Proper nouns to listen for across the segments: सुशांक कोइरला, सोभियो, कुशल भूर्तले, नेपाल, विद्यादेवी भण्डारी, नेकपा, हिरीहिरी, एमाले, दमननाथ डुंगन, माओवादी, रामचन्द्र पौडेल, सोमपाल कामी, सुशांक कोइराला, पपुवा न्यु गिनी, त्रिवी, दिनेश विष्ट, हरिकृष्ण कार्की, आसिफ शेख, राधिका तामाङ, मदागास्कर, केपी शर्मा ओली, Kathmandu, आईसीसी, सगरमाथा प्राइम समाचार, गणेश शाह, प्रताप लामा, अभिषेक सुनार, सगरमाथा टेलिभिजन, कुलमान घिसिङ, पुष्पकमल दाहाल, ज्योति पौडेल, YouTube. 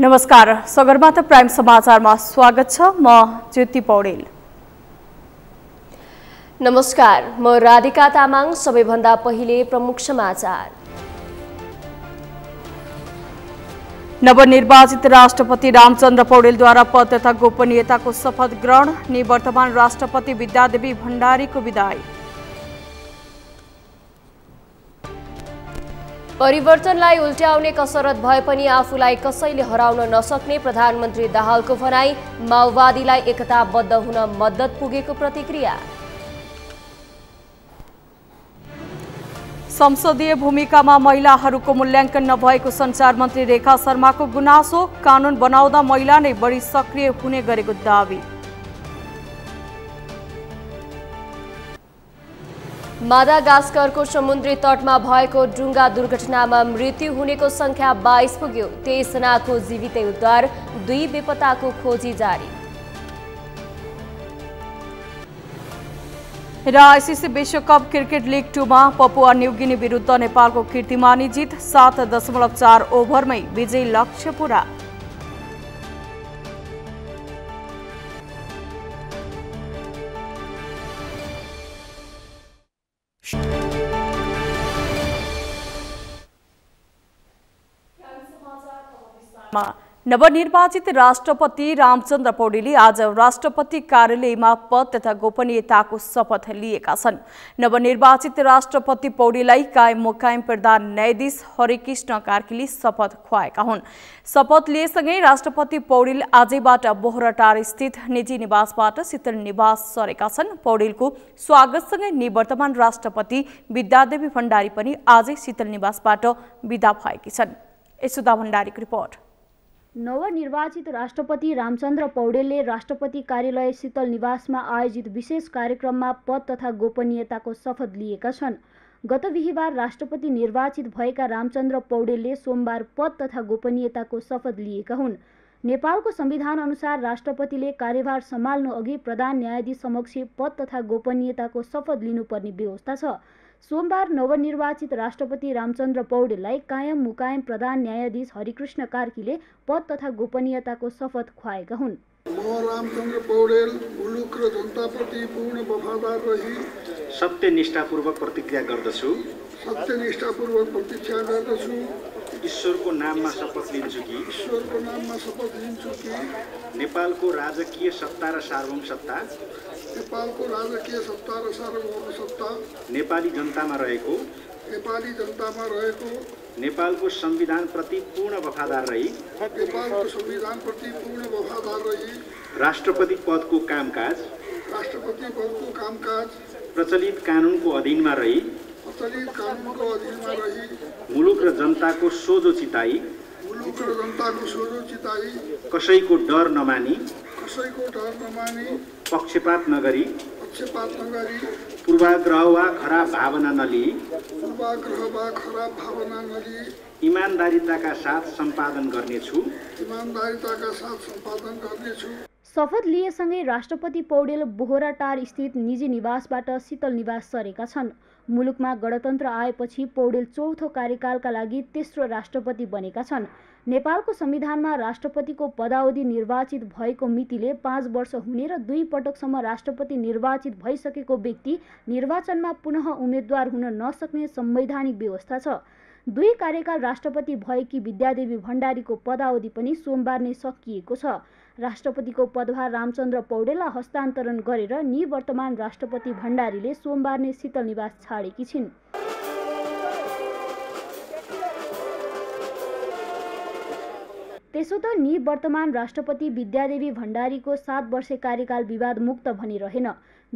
नमस्कार, सगरमाथा प्राइम समाचारमा स्वागत छ। म ज्योति पौडेल। नमस्कार, म राधिका तामाङ। सबैभन्दा पहिले प्रमुख समाचार। नवनिर्वाचित राष्ट्रपति रामचन्द्र पौडेलद्वारा पद तथा गोपनीयताको शपथ ग्रहण। निवर्तमान राष्ट्रपति विद्यादेवी भण्डारीको विदाई। परिवर्तनलाई उल्ट्याउने कसरत भए पनि आफूलाई कसैले हराउन नसक्ने प्रधानमन्त्री दाहालको भनाई। माओवादीलाई एकताबद्ध हुन मद्दत पुगेको प्रतिक्रिया। संसदीय भूमिकामा महिलाहरूको मूल्याङ्कन नभएको संचार मन्त्री रेखा शर्माको गुनासो। कानून बनाउँदा महिला नै बढी सक्रिय हुने गरेको दावी। मदागास्करको समुद्री तटमा भएको डुङ्गा दुर्घटनामा मृत्यु हुनेको संख्या 22 पुग्यो। 23 जनाको जीवितै उद्धार, 2 बेपत्ताको खोजी जारी। र आईसीसी विश्वकप क्रिकेट लिग 2 मा पपुवा न्यु गिनी विरुद्ध नेपालको कीर्तिमानी जित। 7.4 ओभरमै विजयी लक्ष्य पूरा। नवनिर्वाचित राष्ट्रपति रामचन्द्र पौडेलले आज राष्ट्रपति कार्यालयमा पद तथा गोपनीयताको शपथ लिएका छन्। नवनिर्वाचित राष्ट्रपति पौडेललाई कायम मुकायम प्रधान न्यायाधीश हरिकृष्ण कार्कीले शपथ खुवाएका हुन्। शपथ लिएसँगै राष्ट्रपति पौडेल आजैबाट बोहराटार स्थित निजी निवासबाट शीतल निवास सरेका छन्। पौडेलको स्वागतसँगै निवर्तमान राष्ट्रपति विद्यादेवी भण्डारी पनि आजै शीतल निवासबाट विदा भएकी छन्। यशोदा भण्डारीको रिपोर्ट। नवनिर्वाचित राष्ट्रपति रामचन्द्र पौडेलले राष्ट्रपति कार्यालय शीतल निवासमा आयोजित विशेष कार्यक्रममा पद तथा गोपनीयताको शपथ लिएका छन्। गत बिहीबार राष्ट्रपति निर्वाचित भएका रामचन्द्र पौडेलले सोमबार पद तथा गोपनीयताको शपथ लिएका हुन्। नेपालको संविधान अनुसार राष्ट्रपतिले कार्यभार सम्हाल्नु अघि प्रधान न्यायाधीश समक्ष पद तथा गोपनीयताको शपथ लिनुपर्ने व्यवस्था छ। सोमबार नवनिर्वाचित राष्ट्रपति रामचन्द्र पौडेललाई कायम मुकायम प्रधान न्यायाधीश हरिकृष्ण कार्कीले पद तथा गोपनीयताको शपथ खुवाएका हुन्। म रामचन्द्र पौडेल मुलुक र जनताप्रति पूर्ण वफादार रही सत्यनिष्ठापूर्वक प्रतिज्ञा गर्दछु ईश्वरको नाममा शपथ लिन्छु कि नेपालको राजकीय सत्ता र सार्वभौम सत्ता नेपाली जनतामा रहेको नेपालको संविधानप्रति पूर्ण वफादार रही राष्ट्रपति पदको कामकाज प्रचलित कानुनको अधीनमा रही मुलुक र जनताको सोझो चिताई कसैको डर नमानी पक्षपात नगरी पूर्वाग्रह वा खराब भावना नलिई इमानदारिताका साथ सम्पादन गर्नेछु। शपथ लिएसँगै राष्ट्रपति पौडेल बोहराटार स्थित निजी निवासबाट शीतल निवास सरेका छन्। मुलुकमा गणतन्त्र आएपछि पौडेल चौथो कार्यकालका लागि तेस्रो राष्ट्रपति बनेका छन्। नेपालको संविधानमा राष्ट्रपतिको पदावधि निर्वाचित भएको मितिले 5 वर्ष हुने र 2 पटकसम्म राष्ट्रपति निर्वाचित भइसकेको व्यक्ति निर्वाचनमा पुनः उम्मेद्वार हुन नसक्ने संवैधानिक व्यवस्था छ। 2 कार्यकाल राष्ट्रपति भएकी विद्यादेवी भण्डारीको पदावधि पनि सोमबार नै सकिएको छ। राष्ट्रपतिको पदभार रामचन्द्र पौडेललाई हस्तान्तरण गरेर निवर्तमान राष्ट्रपति भण्डारीले सोमबार नै शीतल निवास छाडेकी छिन्। त्यसो त निवर्तमान राष्ट्रपति विद्यादेवी भण्डारीको 7 वर्षे कार्यकाल विवादमुक्त भनिरहेन।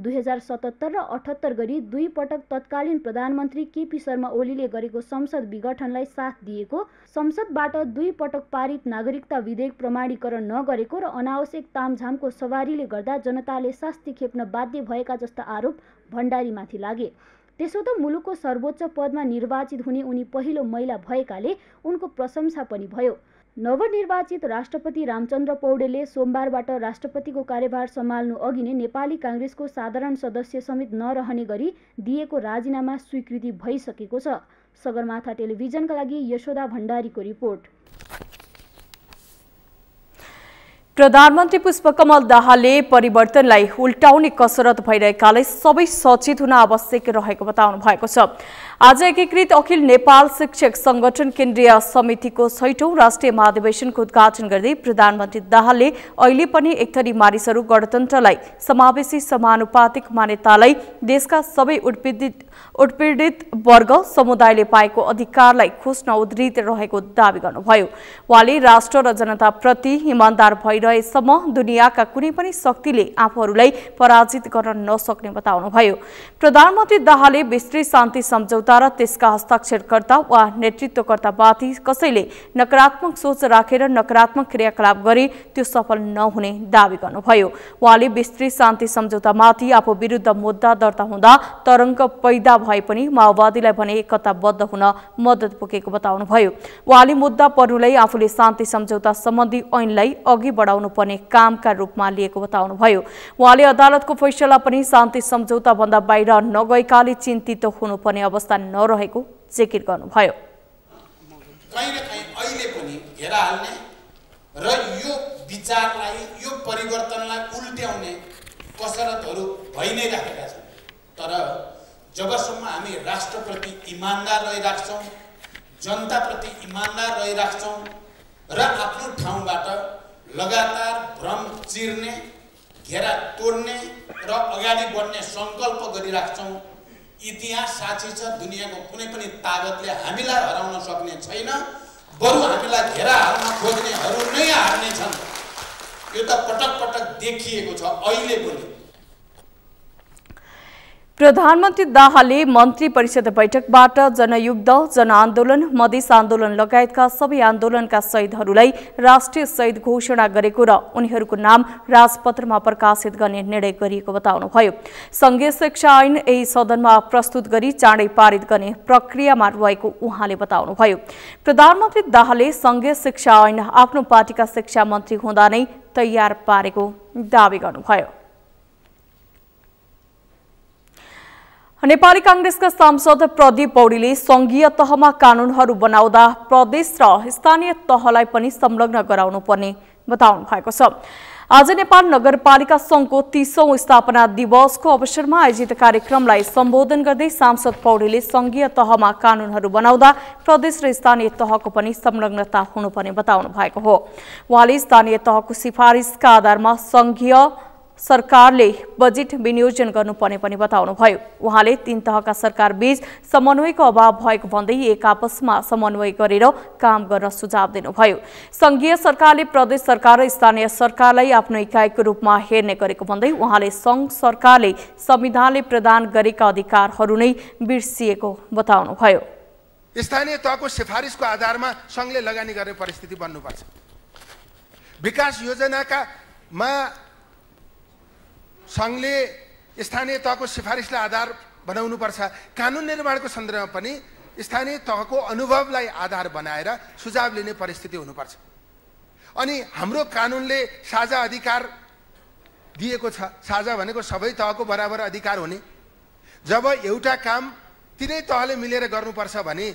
2077 र 78 गरी 2 पटक तत्कालीन प्रधानमन्त्री केपी शर्मा ओलीले गरेको संसद विघटनलाई साथ दिएको, संसदबाट 2 पटक पारित नागरिकता विधेयक प्रमाणीकरण नगरेको र अनावश्यक तामझामको सवारीले गर्दा जनताले शास्ति खेप्न बाध्य भएका जस्ता आरोप भण्डारीमाथि लागे। त्यसो त मुलुकको सर्वोच्च पदमा निर्वाचित हुने उनी पहिलो महिला भएकाले उनको प्रशंसा पनि भयो। नवनिर्वाचित राष्ट्रपति रामचन्द्र पौडेलले सोमबारबाट राष्ट्रपतिको कार्यभार सम्हाल्नु अघि नै नेपाली काङ्ग्रेसको साधारण सदस्य समेत नरहने गरी दिएको राजीनामा स्वीकृति भइसकेको छ। सगरमाथा टेलिभिजनका लागि यशोदा भण्डारीको रिपोर्ट। प्रधानमन्त्री पुष्पकमल दाहालले परिवर्तनलाई उल्टाउने कसरत भइरहेकाले सबै सचेत हुन आवश्यक रहेको बताउनु भएको छ। आज एकीकृत अखिल नेपाल शिक्षक संगठन केन्द्रीय समितिको ६औं राष्ट्रिय महाधिवेशनको उद्घाटन गर्दै प्रधानमन्त्री दाहालले अहिले पनि एक थरी मानिसहरू गणतन्त्रलाई समावेशी समानुपातिक मान्यतालाई देशका सबै उत्पीडित वर्ग समुदायले पाएको अधिकारलाई खोज्न उद्रित रहेको दावी गर्नुभयो। उहाँले राष्ट्र र जनताप्रति इमानदार भएर सम्म दुनियाका कुनै पनि शक्तिले आफूहरूलाई पराजित गर्न नसक्ने बताउनुभयो। प्रधानमन्त्री दाहालले विस्तृत शान्ति सम्झौता र त्यसका हस्ताक्षरकर्ता वा नेतृत्वकर्तामाथि कसैले नकारात्मक सोच राखेर नकारात्मक क्रियाकलाप गरे त्यो सफल नहुने दावी गर्नुभयो। उहाँले विस्तृत शान्ति सम्झौतामाथि आफू विरुद्ध मुद्दा दर्ता हुँदा तरंग पैदा भए पनि माओवादीलाई भने एकताबद्ध हुन मद्दत पुगेको बताउनुभयो। उहाँले मुद्दा पर्नुलाई आफूले शान्ति सम्झौता सम्बन्धी ऐनलाई अघि बढाउनुपर्ने कामका रूपमा लिएको बताउनुभयो। उहाँले अदालतको फैसला पनि शान्ति सम्झौता भन्दा बाहिर नगएकाले चिन्तित हुनुपर्ने अवस्था नरहेको जिकिर गर्नुभयो। कहीँ न कहीँ अहिले पनि हेरा हाल्ने र यो विचारलाई यो परिवर्तनलाई उल्ट्याउने कसरतहरू भइ नै रहेका छन्। तर जबसम्म हामी राष्ट्रप्रति इमानदार रहिराख्छौँ, जनताप्रति इमानदार रहिराख्छौँ र आफ्नो ठाउँबाट लगातार भ्रम चिर्ने, घेरा तोड्ने र अगाडि बढ्ने संकल्प गरिराख्छौं, इतिहास साक्षी छ दुनियाँको कुनै पनि ताकतले हामीलाई हराउन सक्ने छैन। बरु हामीलाई घेरा हाल्न खोज्नेहरू नै हार्ने छन्। यो त पटक पटक देखिएको छ। अहिले पनि प्रधानमन्त्री दाहालले मन्त्री परिषद बैठकबाट जनयुद्ध, जनआन्दोलन, मधेस आन्दोलन लगायतका सबै आन्दोलनका शहीदहरूलाई राष्ट्रिय शहीद घोषणा गरेको र उनीहरूको नाम राजपत्रमा प्रकाशित गर्ने निर्णय गरिएको बताउनुभयो। संघीय शिक्षा ऐन यही सदनमा प्रस्तुत गरी चाँडै पारित गर्ने प्रक्रियामा रहेको उहाँले बताउनुभयो। प्रधानमन्त्री दाहालले संघीय शिक्षा ऐन आफ्नो पार्टीका शिक्षा मन्त्री हुँदा नै तयार पारेको दावी गर्नुभयो। नेपाली कांग्रेसका सांसद प्रदीप पौडेलले संघीय तहमा कानूनहरू बनाउँदा प्रदेश र स्थानीय तहलाई पनि संलग्न गराउनुपर्ने बताउनु भएको छ। आज नेपाल नगरपालिका संघको 30औं स्थापना दिवसको अवसरमा आयोजित कार्यक्रमलाई सम्बोधन गर्दै सांसद पौडेलले संघीय तहमा कानूनहरू बनाउँदा प्रदेश र स्थानीय तहको पनि संलग्नता हुनुपर्ने बताउनु भएको हो। उहाँले स्थानीय तहको सिफारिसका आधारमा संघीय सरकारले बजेट विनियोजन गर्नुपर्ने पनि बताउनुभयो। उहाँले तीन तहका सरकारबीच समन्वयको अभाव भएको भन्दै एक आपसमा समन्वय गरेर काम गर्न सुझाव दिनुभयो। संघीय सरकारले प्रदेश सरकार र स्थानीय सरकारलाई आफ्नो इकाइको रूपमा हेर्ने गरेको भन्दै उहाँले संघ सरकारले संविधानले प्रदान गरेका अधिकारहरू नै बिर्सिएको बताउनुभयो। स्थानीय तहको सिफारिसको आधारमा संघले लगानी गर्ने परिस्थिति बन्नुपर्छ। विकास योजनाका संघले स्थानीय तहको सिफारिसलाई आधार बनाउनुपर्छ। कानुन निर्माणको सन्दर्भमा पनि स्थानीय तहको अनुभवलाई आधार बनाएर सुझाव लिने परिस्थिति हुनुपर्छ। अनि हाम्रो कानुनले साझा अधिकार दिएको छ। साझा भनेको सबै तहको बराबर अधिकार हुने। जब एउटा काम तिनै तहले मिलेर गर्नुपर्छ भने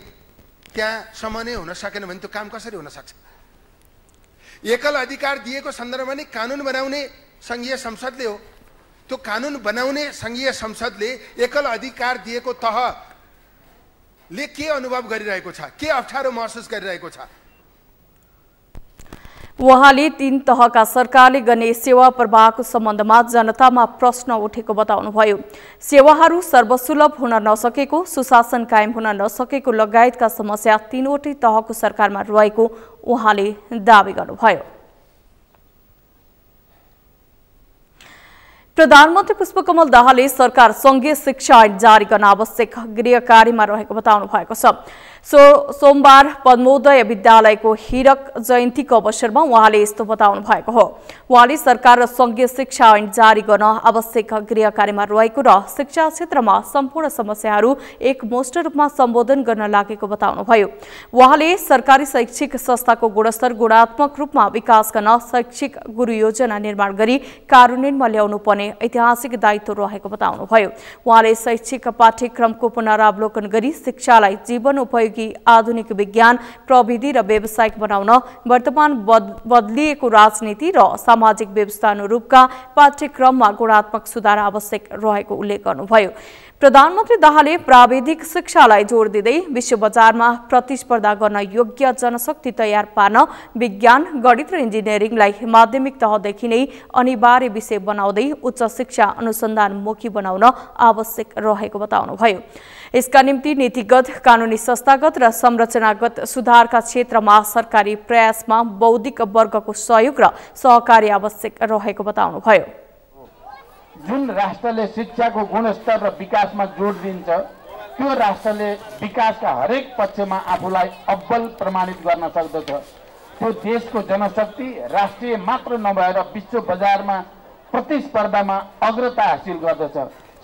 त्यहाँ समन्वय हुन सकेन भने त्यो काम कसरी हुन सक्छ? एकल अधिकार दिएको सन्दर्भमा नि कानुन बनाउने संघीय संसदले हो। त्यो कानुन बनाउने संघीय संसदले एकल अधिकार दिएको तहले के अनुभव गरिरहेको छ, के अप्ठ्यारो महसुस गरिरहेको छ? उहाँले तीन तहका सरकारले गर्ने सेवा प्रवाहको सम्बन्धमा जनतामा प्रश्न उठेको बताउनुभयो। सेवाहरू सर्वसुलभ हुन नसकेको, सुशासन कायम हुन नसकेको लगायतका समस्या तीनवटै तहको सरकारमा रहेको उहाँले दावी गर्नुभयो। प्रधानमन्त्री पुष्पकमल दाहालले सरकार संघीय शिक्षा ऐन जारी गर्न आवश्यक गृह कार्यमा रहेको बताउनु भएको छ। सोमबार पद्मोदय विद्यालयको हीरक जयन्तीको अवसरमा उहाँले यस्तो बताउनु भएको हो। उहाँले सरकार र संघीय शिक्षा ऐन जारी गर्न आवश्यक गृह कार्यमा रहेको र शिक्षा क्षेत्रमा सम्पूर्ण समस्याहरू एकमुष्ट रूपमा सम्बोधन गर्न लागेको बताउनुभयो। उहाँले सरकारी शैक्षिक संस्थाको गुणस्तर गुणात्मक रूपमा विकास गर्न शैक्षिक गुरु योजना निर्माण गरी कार्यान्वयनमा ल्याउनुपर्ने ऐतिहासिक दायित्व रहेको बताउनुभयो। उहाँले शैक्षिक पाठ्यक्रमको पुनरावलोकन गरी शिक्षालाई जीवन उपयोग सहयोगी आधुनिक विज्ञान प्रविधि र व्यावसायिक बनाउन वर्तमान बदलिएको राजनीति र सामाजिक व्यवस्था अनुरूपका पाठ्यक्रममा गुणात्मक सुधार आवश्यक रहेको उल्लेख गर्नुभयो। प्रधानमन्त्री दाहालले प्राविधिक शिक्षालाई जोड दिँदै विश्व बजारमा प्रतिस्पर्धा गर्न योग्य जनशक्ति तयार पार्न विज्ञान, गणित र इन्जिनियरिङलाई माध्यमिक तहदेखि नै अनिवार्य विषय बनाउँदै उच्च शिक्षा अनुसन्धानमुखी बनाउन आवश्यक रहेको बताउनुभयो। यसका निम्ति नीतिगत, कानूनी संस्थागत र संरचनागत सुधारका क्षेत्रमा सरकारी प्रयासमा बौद्धिक वर्गको सहयोग र सहकार्य आवश्यक रहेको बताउनुभयो। जुन राष्ट्रले शिक्षाको गुणस्तर र विकासमा जोड दिन्छ, त्यो राष्ट्रले विकासका हरेक पक्षमा आफूलाई अब्बल प्रमाणित गर्न सक्दछ। त्यो देशको जनशक्ति राष्ट्रिय मात्र नभएर विश्व बजारमा प्रतिस्पर्धामा अग्रता हासिल गर्दछ।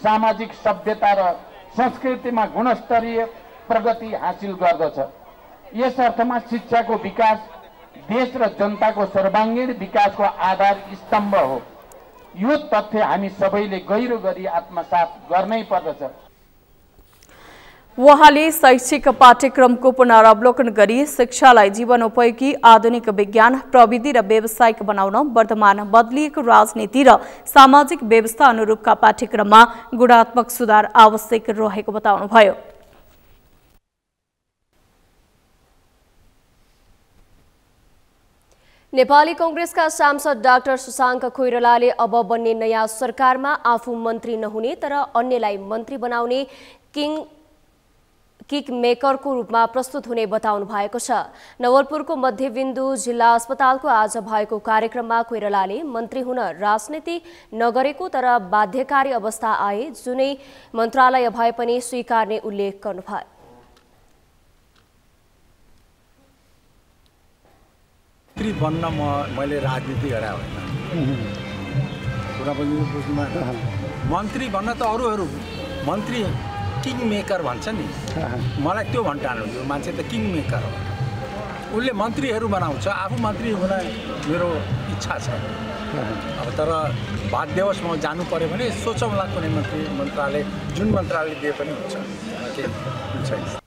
सामाजिक सभ्यता र संस्कृतिमा गुणस्तरीय प्रगति हासिल गर्दछ। यस अर्थमा शिक्षाको विकास देश र जनताको सर्वाङ्गीण विकासको आधार स्तम्भ हो। यो तथ्य हामी सबैले गहिरो गरी आत्मसात गर्नै पर्दछ। उहाँले शैक्षिक पाठ्यक्रमको पुनरावलोकन गरी शिक्षालाई जीवन उपयोगी, आधुनिक विज्ञान, प्रविधि र व्यावसायिक बनाउन वर्तमान बदलिएको राजनीति र सामाजिक व्यवस्था अनुरूपका पाठ्यक्रममा गुणात्मक सुधार आवश्यक रहेको बताउनुभयो। नेपाली कांग्रेसका सांसद डाक्टर सुशांक कोइरलाले अब बन्ने नयाँ सरकारमा आफू मन्त्री नहुने तर अन्यलाई मन्त्री बनाउने किक मेकरको रूपमा प्रस्तुत हुने बताउनु भएको छ। नवलपुरको मध्यबिन्दु जिल्ला अस्पतालको आज भएको कार्यक्रममा कोइरलाले मन्त्री हुन राजनीति नगरेको तर बाध्यकारी अवस्था आए जुनै मन्त्रालय भए पनि स्वीकार्ने उल्लेख गर्नुभयो। मन्त्री बन्न मैले राजनीति गरे होइन। मन्त्री बन्न त अरूहरू मन्त्री किङ मेकर भन्छ नि, मलाई त्यो भन्टानु। यो मान्छे त किङ मेकर हो, उसले मन्त्रीहरू बनाउँछ। आफू मन्त्री हुन मेरो इच्छा छ, अब तर बाध्यवश म जानु पर्यो भने सोचौँला कुनै मन्त्रालय जुन मन्त्रालय दिए पनि हुन्छ।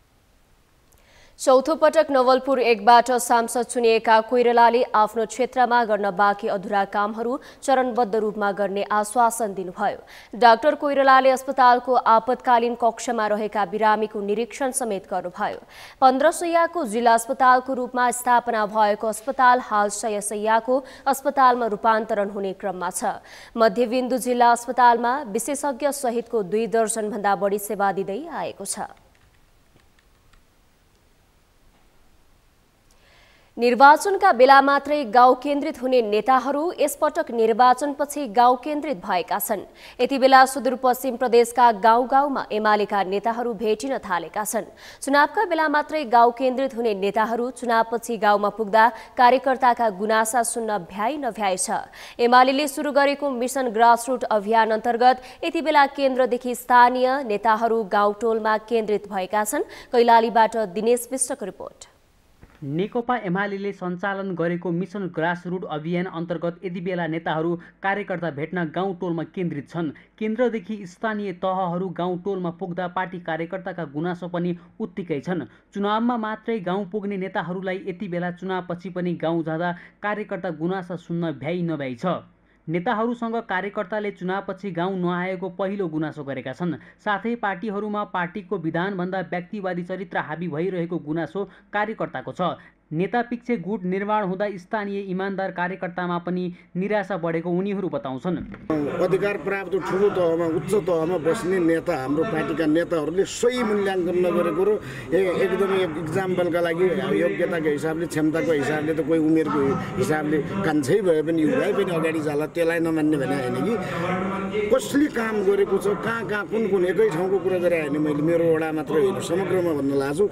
चौथो पटक नवलपुर 1बाट सांसद चुनिएका कोइरलाले आफ्नो क्षेत्रमा गर्न बाँकी अधुरा कामहरू चरणबद्ध रूपमा गर्ने आश्वासन दिनुभयो। डाक्टर कोइरलाले अस्पतालको आपतकालीन कक्षमा रहेका बिरामीको निरीक्षण समेत गर्नुभयो। 15 शैय्याको जिल्ला अस्पतालको रूपमा स्थापना भएको अस्पताल हाल 100 शैय्याको अस्पतालमा रूपान्तरण हुने क्रममा छ। मध्यबिन्दु जिल्ला अस्पतालमा विशेषज्ञ सहितको 2 दर्जनभन्दा बढी सेवा दिँदै आएको छ। निर्वाचनका बेला मात्रै गाउँ केन्द्रित हुने नेताहरू यसपटक निर्वाचनपछि गाउँ केन्द्रित भएका छन्। यति बेला सुदूरपश्चिम प्रदेशका गाउँ गाउँमा एमालेका नेताहरू भेटिन थालेका छन्। चुनावका बेला मात्रै गाउँ केन्द्रित हुने नेताहरू चुनावपछि गाउँमा पुग्दा कार्यकर्ताका गुनासा सुन्न भ्याइ नभ्याइ छ। एमालेले सुरु गरेको मिसन ग्रासरुट अभियान अन्तर्गत यति बेला केन्द्रदेखि स्थानीय नेताहरू गाउँ टोलमा केन्द्रित भएका छन्। कैलालीबाट दिनेश विष्टको रिपोर्ट। नेकपा एमाले सञ्चालन गरेको मिसन ग्रासरुट अभियान अन्तर्गत यति बेला नेताहरू कार्यकर्ता भेट्न गाउँ टोलमा केन्द्रित छन्। केन्द्रदेखि स्थानीय तहहरू गाउँ टोलमा पुग्दा पार्टी कार्यकर्ताका गुनासो पनि उत्तिकै छन्। चुनावमा मात्रै गाउँ पुग्ने नेताहरूलाई यति बेला चुनावपछि पनि गाउँ जाँदा कार्यकर्ता गुनासा सुन्न भ्याइ नभ्याइ छ। नेताहरूसँग कार्यकर्ताले चुनावपछि गाउँ नआएको पहिलो गुनासो गरेका छन्। साथै पार्टीहरूमा पार्टीको विधानभन्दा व्यक्तिवादी चरित्र हावी भइरहेको गुनासो कार्यकर्ताको छ। नेतापिच्छे गुट निर्माण हुँदा स्थानीय इमान्दार कार्यकर्तामा पनि निराशा बढेको उनीहरू बताउँछन्। अधिकार प्राप्त ठुलो तहमा, उच्च तहमा बस्ने नेता, हाम्रो पार्टीका नेताहरूले सही मूल्याङ्कन नगरेको र एकदमै इक्जाम्पलका लागि योग्यताको हिसाबले, क्षमताको हिसाबले त कोही उमेरको हिसाबले कान्छै भए पनि युवाई पनि अगाडि जाला, त्यसलाई नमान्ने भने होइन कि कसले काम गरेको छ, कहाँ कहाँ कुन कुन एकै ठाउँको कुरा गरे होइन। मैले मेरो वडा मात्र होइन, समग्रमा भन्न लाग्छु।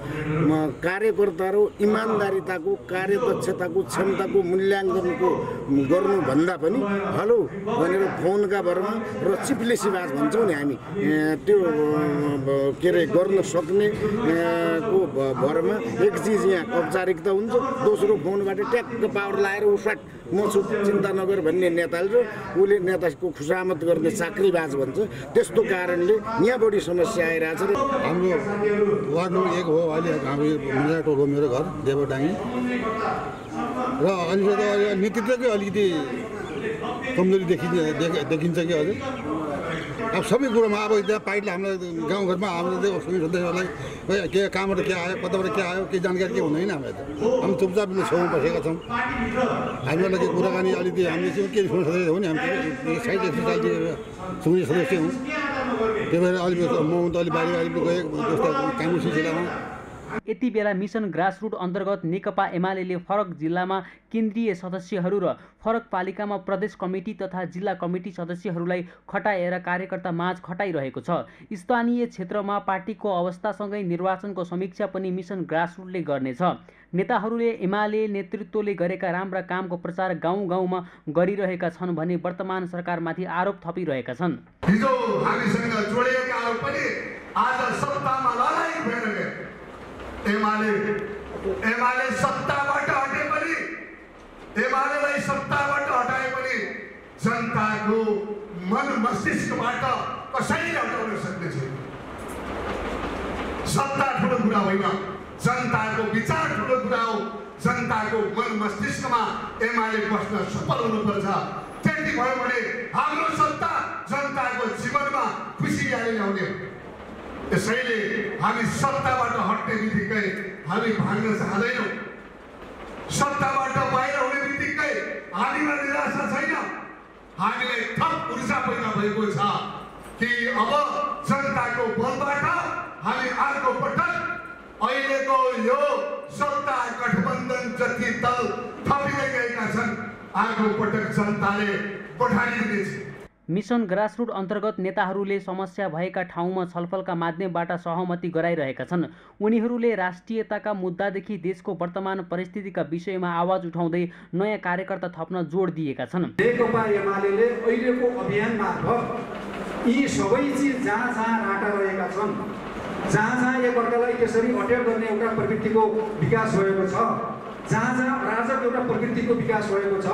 कार्यकर्ता र इमान्दारी दक्षता को कार्यदक्षता को क्षमता को मूल्यांकन को गर्नुभन्दा पनि हेलो भनेर फोन का भरमा र चिप्लेसी बात भन्छौं नि हामी त्यो के रे गर्न सक्ने को भरमा एक चीज यहाँ औपचारिकता हुन्छ दोस्रो फोनबाट ट्याक्क पावर लाएर उफाट म छु चिन्ता नगर भन्ने नेताले र उले नेताको खुशामत गर्ने चाकरीबाज भन्छ त्यस्तो कारणले यहाँ बढी समस्या आइराछ र हाम्रो वार्ड नम्बर 1 हो अहिले हाम्रो मुनाको हो मेरो घर देवडाङी र अहिले त नेतृत्वकै अलिकति कमजोरी देखिन्छ कि अझै अब सबै कुरोमा अब त्यहाँ पार्टीले हाम्रो गाउँघरमा हाम्रो सदस्यहरूलाई के कामबाट के आयो कताबाट के आयो केही जानकारी के हुँदैन हामीलाई त हामी चुपचाप छेउमा बसेका छौँ हामीलाई के कुराकानी अलिकति हामीले के सदस्य हो नि हामी साइड सुने सदस्य हौँ त्यही भएर अलिकति म त अलिक बाहिर अलिक गएँ जस्तो कामी जिल्लामा यति बेला मिशन ग्रासरुट अन्तर्गत नेकपा एमाले फरक जिल्लामा केन्द्रीय सदस्यहरू र फरक पालिकामा प्रदेश कमिटी तथा जिल्ला कमिटी सदस्यहरूलाई खटाएर कार्यकर्ता माझ खटाइरहेको छ। स्थानीय क्षेत्रमा पार्टीको अवस्थासँगै निर्वाचनको समीक्षा पनि मिशन ग्रासरुटले गर्नेछ। नेताहरूले एमाले नेतृत्वले गरेका राम्रा कामको प्रचार गाउँ गाउँमा गरिरहेका छन् भने वर्तमान सरकारमाथि आरोप थपिरहेका छन्। हिजो हामीसँग जोडिएका आरोप पनि आज सत्तामा लडाई भएर गए एमाले सत्ताबाट हटे पनि एमालेलाई सत्ताबाट हटाए पनि जनताको मन मस्तिष्कबाट कसैले हटाउन सक्ने छैन। सत्ता ठुलो कुरा होइन, जनताको विचार ठुलो कुरा हो। जनताको मन मस्तिष्कमा एमाले बस्न सफल हुनुपर्छ। त्यति भयो भने हाम्रो सत्ता जनताको जीवनमा खुसी ल्याउने हो। त्यसैले हामी सत्ताबाट हट्ने बित्तिकै हामी भाग्न चाहदैनौँ। सत्ताबाट बाहिर हुने बित्तिकै हामीमा निराशा छैन। हामीलाई थप ऊर्जा पैदा भएको छ कि अब जनताको बलबाट हामी अर्को पटक अहिलेको यो सत्ता गठबन्धन जति दल थपिँदै गएका छन् अर्को पटक जनताले पठाइदिनेछ। मिशन ग्रासरुट अन्तर्गत नेताहरूले समस्या भएका ठाउँमा छलफलका माध्यमबाट सहमति गराइरहेका छन्। उनीहरूले राष्ट्रियताका मुद्दादेखि देशको वर्तमान परिस्थितिका विषयमा आवाज उठाउँदै नयाँ कार्यकर्ता थप्न जोड दिएका छन्। नेकपा एमालेले अहिलेको अभियान मार्फत यी सबै चिज जहाँ जहाँ राटा रहेका छन्, जहाँ जहाँ एकअर्कालाई त्यसरी अट्याक गर्ने एउटा प्रवृत्तिको विकास भएको छ, जहाँ जहाँ अराजक एउटा प्रकृतिको विकास भएको छ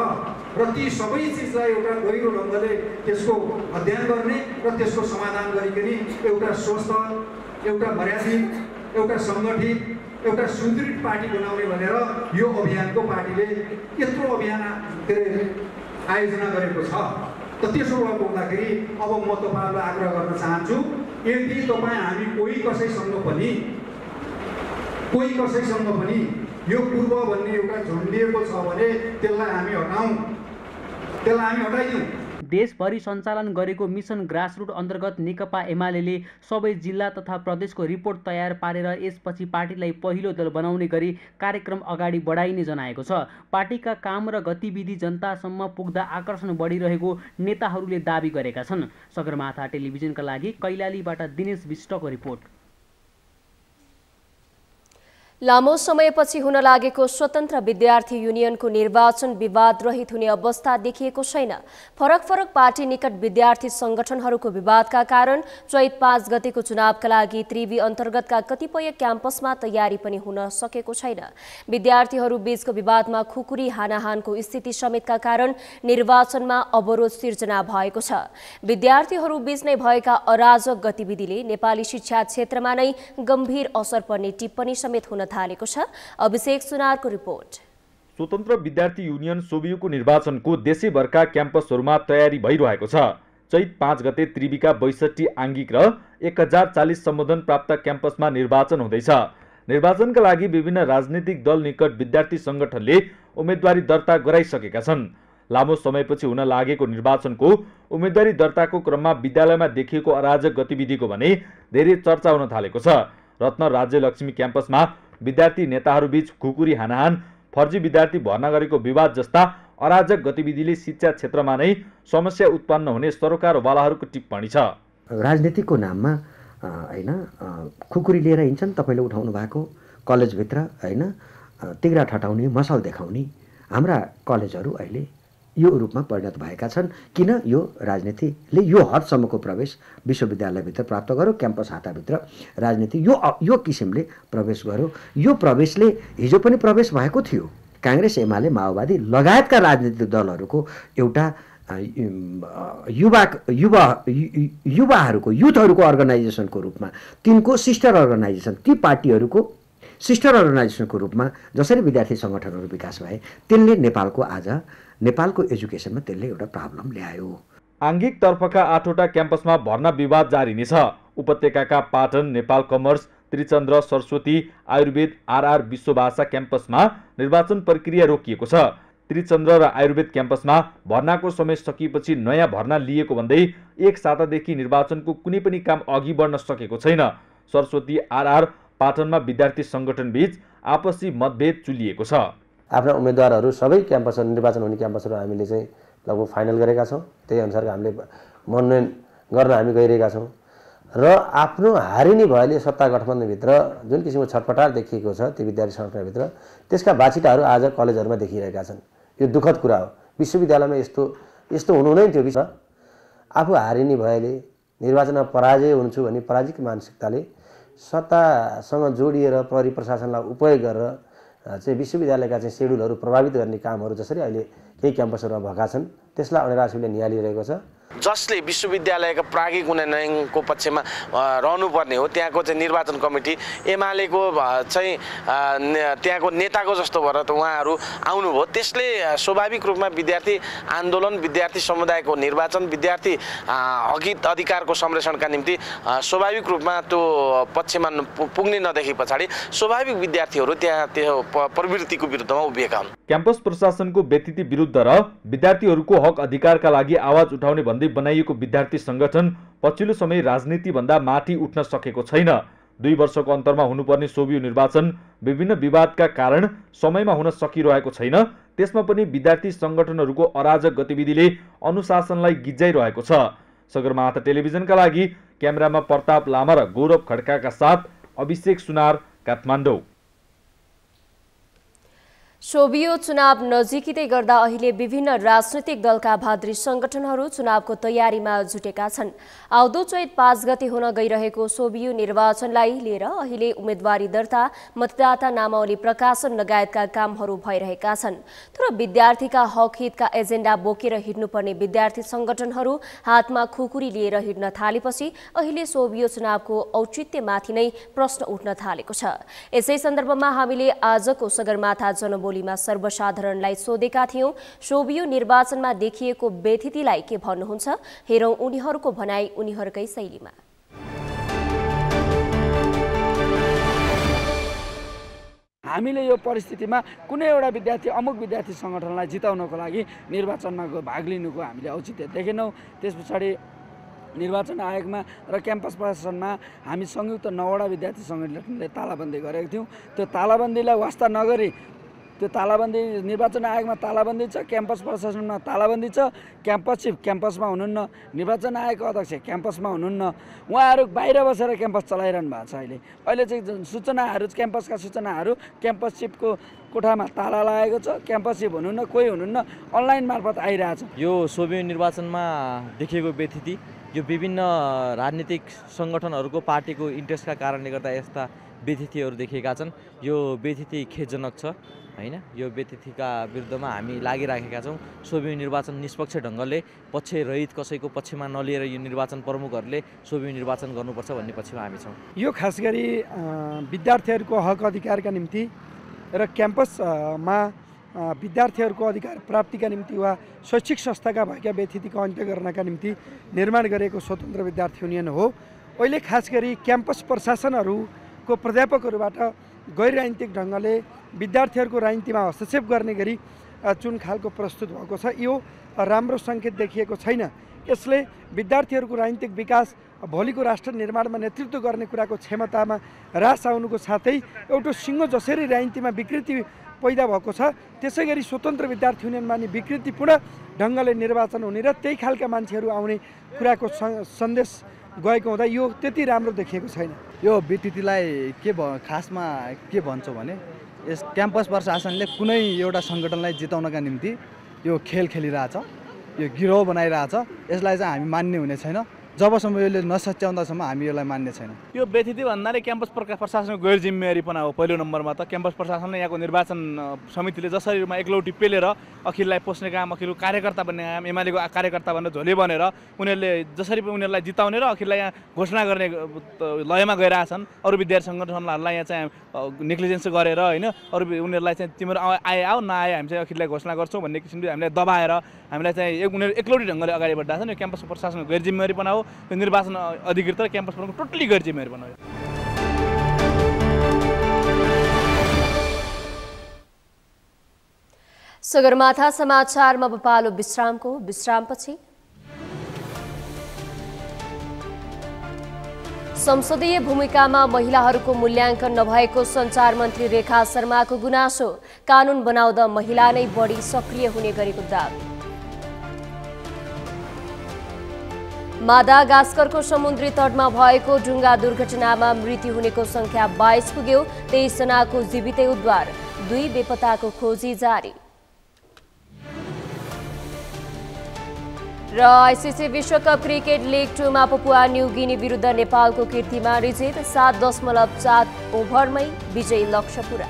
र ती सबै चिजलाई एउटा गहिरो ढङ्गले त्यसको अध्ययन गर्ने र त्यसको समाधान गरिकन एउटा स्वस्थ, एउटा मर्यादित, एउटा सङ्गठित, एउटा सुदृढ पार्टी बनाउने भनेर यो अभियानको पार्टीले यत्रो अभियान आयोजना गरेको छ। त त्यसो भएको हुँदाखेरि अब म तपाईँहरूलाई आग्रह गर्न चाहन्छु, यदि तपाईँ हामी कोही कसैसँग पनि यो पूर्व भन्ने एउटा झुन्डिएको छ भने त्यसलाई हामी हटाइदिउँ। देशभरि सञ्चालन गरेको मिशन ग्रासरुट अन्तर्गत नेकपा एमाले सबै जिल्ला तथा प्रदेशको रिपोर्ट तयार पारेर यसपछि पार्टीलाई पहिलो दल बनाउने गरी कार्यक्रम अगाडि बढाइने जनाएको छ। पार्टीका काम र गतिविधि जनतासम्म पुग्दा आकर्षण बढिरहेको नेताहरूले दावी गरेका छन्। सगरमाथा टेलिभिजनका लागि कैलालीबाट दिनेश विष्टको रिपोर्ट। लामो समयपछि हुन लागेको स्वतन्त्र विद्यार्थी युनियनको निर्वाचन विवाद रहित हुने अवस्था देखिएको छैन। फरक फरक पार्टी निकट विद्यार्थी संगठनहरूको विवादका कारण चैत 5 गतेको चुनावका लागि त्रिवी अन्तर्गतका कतिपय क्याम्पसमा तयारी पनि हुन सकेको छैन। विद्यार्थीहरू बीचको विवादमा खुकुरी हानाहानको स्थिति समेतका कारण निर्वाचनमा अवरोध सिर्जना भएको छ। विद्यार्थीहरू बीच नै भएका अराजक गतिविधिले नेपाली शिक्षा क्षेत्रमा नै गम्भीर असर पर्ने टिप्पणी समेत हुन थालेको छ। अभिषेक सुनारको रिपोर्ट। स्वतन्त्र विद्यार्थी युनियन सोभियुको निर्वाचनको देशैभरका क्याम्पसहरूमा तयारी भइरहेको छ। चैत 5 गते त्रिवीका 62 आंगिक र 1040 सम्बोधन प्राप्त क्याम्पसमा निर्वाचन हुँदैछ। निर्वाचनका लागि विभिन्न राजनीतिक दल निकट विद्यार्थी संगठनले उम्मेदवारी दर्ता गराइसकेका छन्। लामो समयपछि हुन लागेको निर्वाचनको उम्मेदवारी दर्ताको क्रममा विद्यालयमा देखिएको अराजक गतिविधिको भने धेरै चर्चा हुन थालेको छ। रत्न राज्य लक्ष्मी क्याम्पसमा विद्यार्थी नेताहरूबीच खुकुरी हानाहान, फर्जी विद्यार्थी भर्ना गरेको विवाद जस्ता अराजक गतिविधिले शिक्षा क्षेत्रमा नै समस्या उत्पन्न हुने सरकारवालाहरूको टिप्पणी छ। राजनीतिको नाममा हैन खुकुरी लिएर हिँड्छन्, तपाईले उठाउनु भएको कलेजभित्र हैन तिग्रा ठटाउने मसल देखाउने हाम्रा कलेजहरू अहिले यो रूपमा परिणत भएका छन्। किन यो राजनीतिले यो हदसम्मको प्रवेश विश्वविद्यालयभित्र प्राप्त गर्यो, क्याम्पस हाताभित्र राजनीति यो किसिमले प्रवेश गर्यो। यो प्रवेशले हिजो पनि प्रवेश भएको थियो, काङ्ग्रेस, एमाले, माओवादी लगायतका राजनीतिक दलहरूको एउटा युथहरूको अर्गनाइजेसनको रूपमा, तिनको सिस्टर अर्गनाइजेसन, ती पार्टीहरूको सिस्टर अर्गनाइजेसनको रूपमा जसरी विद्यार्थी सङ्गठनहरू विकास भए, त्यसले नेपालको आज नेपालको एजुकेसनमा त्यसले एउटा प्रब्लम ल्यायो। आङ्गिक तर्फका 8वटा क्याम्पसमा भर्ना विवाद जारी नै छ। उपत्यकाका पाटन, नेपाल कमर्स, त्रिचन्द्र, सरस्वती, आयुर्वेद, आरआर विश्वभाषा क्याम्पसमा निर्वाचन प्रक्रिया रोकिएको छ। त्रिचन्द्र र आयुर्वेद क्याम्पसमा भर्नाको समय सकिएपछि नयाँ भर्ना लिएको भन्दै एक सातादेखि निर्वाचनको कुनै पनि काम अघि बढ्न सकेको छैन। सरस्वती, आरआर, पाटनमा विद्यार्थी सङ्गठनबीच आपसी मतभेद चुलिएको छ। आफ्ना उम्मेदवारहरू सबै क्याम्पस निर्वाचन हुने क्याम्पसहरू हामीले चाहिँ लगभग फाइनल गरेका छौँ, त्यही अनुसारको हामीले मनोनयन गर्न हामी गइरहेका छौँ र आफ्नो हारिनी भएले सत्ता गठबन्धनभित्र जुन किसिमको छटपटार देखिएको छ ती विद्यार्थी सङ्गठनभित्र त्यसका बाछिटाहरू आज कलेजहरूमा देखिरहेका छन्। यो दुःखद कुरा हो। विश्वविद्यालयमा यस्तो यस्तो हुनु नै थियो कि आफू हारिनी भएले निर्वाचनमा पराजय हुन्छु भन्ने पराजित मानसिकताले सत्तासँग जोडिएर प्रहरी प्रशासनलाई उपयोग गरेर चाहिँ विश्वविद्यालयका चाहिँ सेड्युलहरू प्रभावित गर्ने कामहरू जसरी अहिले केही क्याम्पसहरूमा भएका छन् त्यसलाई अनिरासीले निहालिरहेको छ। जसले विश्वविद्यालयका प्रागिक उन्नयनको पक्षमा रहनुपर्ने हो, त्यहाँको चाहिँ निर्वाचन कमिटी एमालेको चाहिँ त्यहाँको नेताको जस्तो भएर त उहाँहरू आउनुभयो, त्यसले स्वाभाविक रूपमा विद्यार्थी आन्दोलन, विद्यार्थी समुदायको निर्वाचन, विद्यार्थी हकित अधिकारको संरक्षणका निम्ति स्वाभाविक रूपमा त्यो पक्षमा पुग्ने नदेखि पछाडि स्वाभाविक विद्यार्थीहरू त्यहाँ त्यो प्रवृत्तिको विरुद्धमा उभिएका हुन्। क्याम्पस प्रशासनको व्यतिथि विरुद्ध र विद्यार्थीहरूको हक अधिकारका लागि आवाज उठाउने भन्दै बनाइएको विद्यार्थी संगठन पछिल्लो समय राजनीति भन्दा माथि उठ्न सकेको छैन। 2 वर्षको अन्तरमा हुनुपर्ने सोभियो निर्वाचन विभिन्न विवादका कारण समयमा हुन सकिरहेको छैन। त्यसमा पनि विद्यार्थी संगठनहरूको अराजक गतिविधिले अनुशासनलाई गिज्जाइरहेको छ। सगरमाथा टेलिभिजनका लागि क्यामेरामा प्रताप लामा र गौरव खड्काका साथ अभिषेक सुनार, काठमाडौँ। सोभियो चुनाव नजिकिँदै गर्दा अहिले विभिन्न राजनैतिक दलका भाद्री संगठनहरू चुनावको तयारीमा जुटेका छन्। आउँदो चैत 5 गते हुन गइरहेको सोभियो निर्वाचनलाई लिएर अहिले उम्मेदवारी दर्ता, मतदाता नामावली प्रकाशन लगायतका कामहरू भइरहेका छन्। तर विद्यार्थीका हक हितका एजेन्डा बोकेर हिँड्नुपर्ने विद्यार्थी संगठनहरू हातमा खुकुरी लिएर हिँड्न थालेपछि अहिले सोभियो चुनावको औचित्यमाथि नै प्रश्न उठ्न थालेको छ। यसै सन्दर्भमा हामीले आजको सगरमाथा जन बोलीमा सर्वसाधारणलाई सोधेका थियौं, सोभियो निर्वाचनमा देखिएको व्यतिथिलाई के भन्नुहुन्छ। हेरौं उनीहरूको भनाई उनीहरूकै शैलीमा। हामीले यो परिस्थितिमा कुनै एउटा विद्यार्थी अमुक विद्यार्थी संगठनलाई जिताउनको लागि निर्वाचनमा भाग लिनुको हामीले औचित्य देखेनौँ। त्यस पछाडि निर्वाचन आयोगमा र क्याम्पस प्रशासनमा हामी संयुक्त 9वटा विद्यार्थी संगठनले तालाबन्दी गरेका थियौँ। त्यो तालाबन्दीलाई वास्ता नगरी त्यो तालाबन्दी, निर्वाचन आयोगमा तालाबन्दी छ, क्याम्पस प्रशासनमा तालाबन्दी छ, क्याम्पस चिफ क्याम्पसमा हुनुहुन्न, निर्वाचन आयोगको अध्यक्ष क्याम्पसमा हुनुहुन्न, उहाँहरू बाहिर बसेर क्याम्पस चलाइरहनु भएको छ। अहिले अहिले चाहिँ सूचनाहरू, क्याम्पसका सूचनाहरू क्याम्पस चिफको कोठामा ताला लागेको छ, क्याम्पस चिफ हुनुहुन्न, कोही हुनुहुन्न, अनलाइन मार्फत आइरहेछ। यो सोभियो निर्वाचनमा देखिएको व्यतिथि यो विभिन्न राजनीतिक सङ्गठनहरूको पार्टीको इन्ट्रेस्टका कारणले गर्दा यस्ता व्यतिथिहरू देखिएका छन्। यो व्यतिथि खेदजनक छ हैन। यो व्यतिथिका विरुद्धमा हामी लागिराखेका छौँ। सोभियो निर्वाचन निष्पक्ष ढङ्गले पक्ष रहित कसैको पक्षमा नलिएर यो निर्वाचन प्रमुखहरूले सोभियो निर्वाचन गर्नुपर्छ भन्ने पक्षमा हामी छौँ। यो खास गरी विद्यार्थीहरूको हक अधिकारका निम्ति र क्याम्पसमा विद्यार्थीहरूको अधिकार प्राप्तिका निम्ति वा शैक्षिक संस्थाका भएका व्यतिथिको अन्त्य गर्नका निम्ति निर्माण गरेको स्वतन्त्र विद्यार्थी युनियन हो। अहिले खास गरी क्याम्पस प्रशासनहरूको प्राध्यापकहरूबाट गैर राजनीतिक ढङ्गले विद्यार्थीहरूको राजनीतिमा हस्तक्षेप गर्ने गरी जुन खालको प्रस्तुत भएको छ यो राम्रो सङ्केत देखिएको छैन। यसले विद्यार्थीहरूको राजनीतिक विकास, भोलिको राष्ट्र निर्माणमा नेतृत्व गर्ने कुराको क्षमतामा ह्रास आउनुको साथै एउटा सिङ्गो जसरी राजनीतिमा विकृति पैदा भएको छ त्यसै गरी स्वतन्त्र विद्यार्थी युनियनमा नि विकृतिपूर्ण ढङ्गले निर्वाचन हुने र त्यही खालका मान्छेहरू आउने कुराको सन्देश गएको हुँदा यो त्यति राम्रो देखिएको छैन। यो व्यतिथिलाई के खासमा के भन्छौँ भने यस क्याम्पस प्रशासनले कुनै एउटा संगठनलाई जिताउनका निम्ति यो खेल खेलिरहेछ, यो गिरोह बनाइरहेछ। यसलाई चाहिँ हामी मान्ने हुने छैन। जबसम्म यसले नसच्याउँदासम्म हामी यसलाई मान्ने छैन। यो व्यतिथि भन्नाले क्याम्पस प्रशासनको गैर जिम्मेवारी पनि हो। पहिलो नम्बरमा त क्याम्पस प्रशासनले यहाँको निर्वाचन समितिले जसरी रूपमा एकलौटी पेलेर अखिललाई पोस्ने काम, अखिल कार्यकर्ता बन्ने काम, एमालेको कार्यकर्ता भनेर झोले बनेर उनीहरूले जसरी उनीहरूलाई जिताउने र अखिललाई यहाँ घोषणा गर्ने लयमा गइरहेछन्। अरू विद्यार्थी सङ्गठनहरूलाई यहाँ चाहिँ नेग्लिजेन्स गरेर होइन, अरू उनीहरूलाई चाहिँ तिम्रो आए आऊ नआए हामी चाहिँ अखिललाई घोषणा गर्छौँ भन्ने किसिमले हामीलाई दबाएर हामीलाई चाहिँ उनीहरू एकलौटी ढङ्गले अगाडि बढ्दाछन्। यो क्याम्पस प्रशासनको गैर जिम्मेवारी पनि हो। निर्वाचन अधिकृत र क्याम्पस प्रमुख टोटली गैर जिम्मेवार बनायो। सगरमाथा समाचारमा पालो विश्रामको, विश्रामपछि संसदीय भूमिकामा महिलाहरूको मूल्याङ्कन नभएको सञ्चार मन्त्री रेखा शर्माको गुनासो। कानुन बनाउँदा महिला नै बढी सक्रिय हुने गरेको दावी। मदागास्करको समुद्री तटमा भएको डुङ्गा दुर्घटनामा मृत्यु हुनेको संख्या 22 पुग्यो। 23 जनाको जीवितै उद्धार, 2 बेपत्ताको खोजी जारी। र आईसीसी विश्वकप क्रिकेट लिग 2 मा पपुवा न्यु गिनी विरुद्ध नेपालको कीर्तिमा रिजित। 7.4 ओभरमै विजयी लक्ष्य पूरा।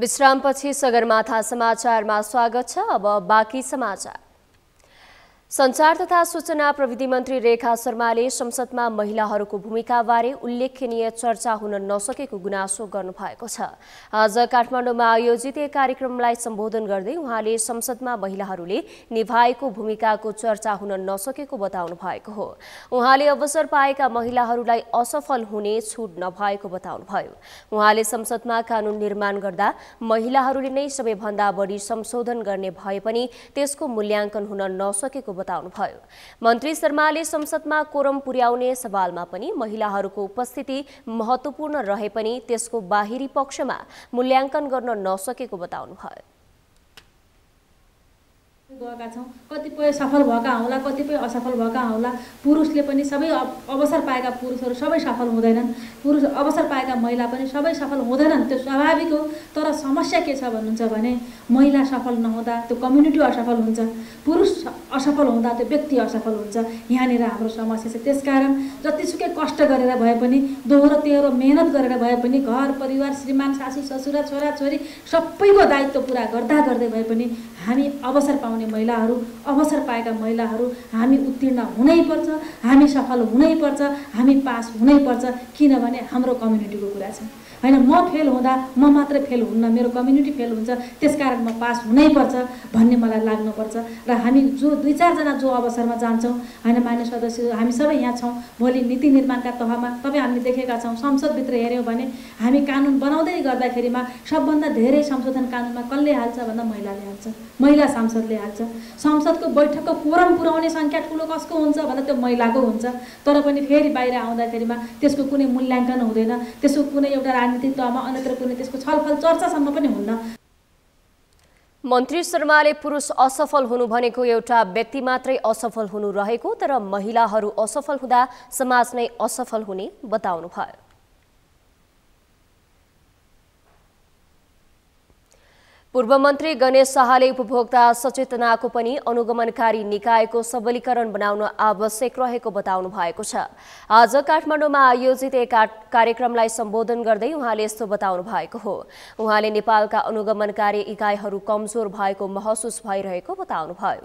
विश्रामपछि सगरमाथा समाचारमा स्वागत छ। अब बाँकी समाचार। सञ्चार तथा सूचना प्रविधि मन्त्री रेखा शर्माले संसदमा महिलाहरूको भूमिकाबारे उल्लेखनीय चर्चा हुन नसकेको गुनासो गर्नुभएको छ। आज काठमाडौँमा आयोजित एक कार्यक्रमलाई सम्बोधन गर्दै उहाँले संसदमा महिलाहरूले निभाएको भूमिकाको चर्चा हुन नसकेको बताउनु भएको हो। उहाँले अवसर पाएका महिलाहरूलाई असफल हुने छुट नभएको बताउनुभयो। उहाँले संसदमा कानुन निर्माण गर्दा महिलाहरूले नै सबैभन्दा बढी संशोधन गर्ने भए पनि त्यसको मूल्याङ्कन हुन नसकेको बताउनुभयो। मन्त्री शर्माले संसदमा कोरम पुर्याउने सवालमा पनि महिलाहरूको उपस्थिति महत्त्वपूर्ण रहे पनि त्यसको बाहिरी पक्षमा मूल्याङ्कन गर्न नसकेको बताउनुभयो। गएका छौँ, कतिपय सफल भएका हौला, कतिपय असफल भएका हौला। पुरुषले पनि सबै अवसर पाएका पुरुषहरू सबै सफल हुँदैनन्, पुरुष अवसर पाएका महिला पनि सबै सफल हुँदैनन्, त्यो स्वाभाविक हो। तर समस्या के छ भन्नुहुन्छ भने महिला सफल नहुँदा त्यो कम्युनिटी असफल हुन्छ, पुरुष असफल हुँदा त्यो व्यक्ति असफल हुन्छ। यहाँनिर हाम्रो समस्या छ। त्यसकारण जतिसुकै कष्ट गरेर भए पनि, दोहोरो तेहोरो मेहनत गरेर भए पनि, घर परिवार श्रीमान सासू ससुरा छोराछोरी सबैको दायित्व पुरा गर्दा गर्दै भए पनि हामी अवसर पाउँछौँ। महिलाहरू, अवसर पाएका महिलाहरू हामी उत्तीर्ण हुनैपर्छ, हामी सफल हुनैपर्छ, हामी पास हुनैपर्छ। किनभने हाम्रो कम्युनिटीको कुरा छ होइन। म फेल हुँदा म मात्रै फेल हुन्न, मेरो कम्युनिटी फेल हुन्छ, त्यसकारण म पास हुनैपर्छ भन्ने मलाई लाग्नुपर्छ। र हामी जो 2-4 जना जो अवसरमा जान्छौँ होइन, मान्य सदस्य हामी सबै यहाँ छौँ, भोलि नीति निर्माणका तहमा तपाईँ हामीले देखेका छौँ। संसदभित्र हेऱ्यौँ भने हामी कानुन बनाउँदै गर्दाखेरिमा सबभन्दा धेरै संशोधन कानुनमा कसले हाल्छ भन्दा महिलाले हाल्छ, महिला सांसदले हाल्छ। संसदको बैठकको कोरम पुर्याउने सङ्ख्या ठुलो कसको हुन्छ भन्दा त्यो महिलाको हुन्छ। तर पनि फेरि बाहिर आउँदाखेरिमा त्यसको कुनै मूल्याङ्कन हुँदैन, त्यसको कुनै एउटा राजनीतिक तहमा अन्यत्र कुनै त्यसको छलफल चर्चासम्म पनि हुन्न। मन्त्री शर्माले पुरुष असफल हुनु भनेको एउटा व्यक्ति मात्रै असफल हुनु रहेको, तर महिलाहरू असफल हुँदा समाज नै असफल हुने बताउनुभयो। पूर्व मन्त्री गणेश शाहले उपभोक्ता सचेतनाको पनि अनुगमनकारी निकायको सबलीकरण बनाउन आवश्यक रहेको बताउनु भएको छ। आज काठमाडौँमा आयोजित एक कार्यक्रमलाई सम्बोधन गर्दै उहाँले यस्तो बताउनु भएको हो। उहाँले नेपालका अनुगमनकारी इकाइहरू कमजोर भएको महसुस भइरहेको बताउनुभयो।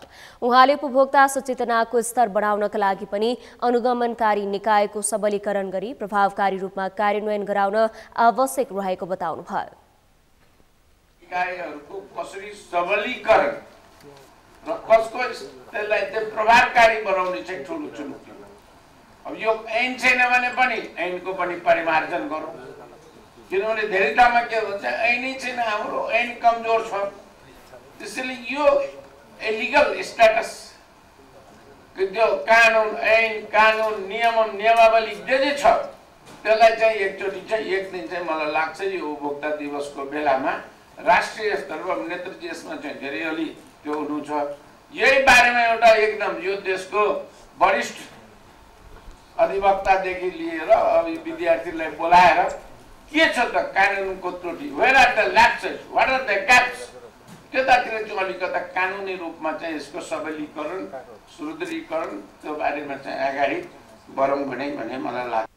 उहाँले उपभोक्ता सचेतनाको स्तर बढाउनका लागि पनि अनुगमनकारी निकायको सबलीकरण गरी प्रभावकारी रूपमा कार्यान्वयन गराउन आवश्यक रहेको बताउनुभयो। निकायहरुको कसरी सबलीकरण र कसको त्यसलाई प्रभावकारी बनाउने चाहिँ ठुलो चुनौती हो। अब यो ऐन छैन भने पनि ऐनको पनि परिमार्जन गरौँ, किनभने धेरै ठाउँमा के भन्छ ऐनै छैन, हाम्रो ऐन कमजोर छ। त्यसैले यो लिगल स्ट्याटस, त्यो कानुन, ऐन कानुन नियम नियमावली जे जे छ त्यसलाई चाहिँ एकचोटि चाहिँ एक दिन चाहिँ मलाई लाग्छ यो उपभोक्ता दिवसको बेलामा राष्ट्रिय स्तर पर नेतृत्व यसमा चाहिँ धेरै अलि त्यो हुनुहुन्छ। यही बारेमा एउटा एकदम यो देशको वरिष्ठ अधिवक्तादेखि लिएर विद्यार्थीलाई बोलाएर के छ त कानुनको त्रुटि, where are the lapses, what are the gaps, त्यतातिर चाहिँ अलिकता कानुनी रूपमा चाहिँ यसको सबलीकरण सुदृढीकरण त्यो बारेमा चाहिँ अगाडि बढौँ भन्ने मलाई लाग्छ।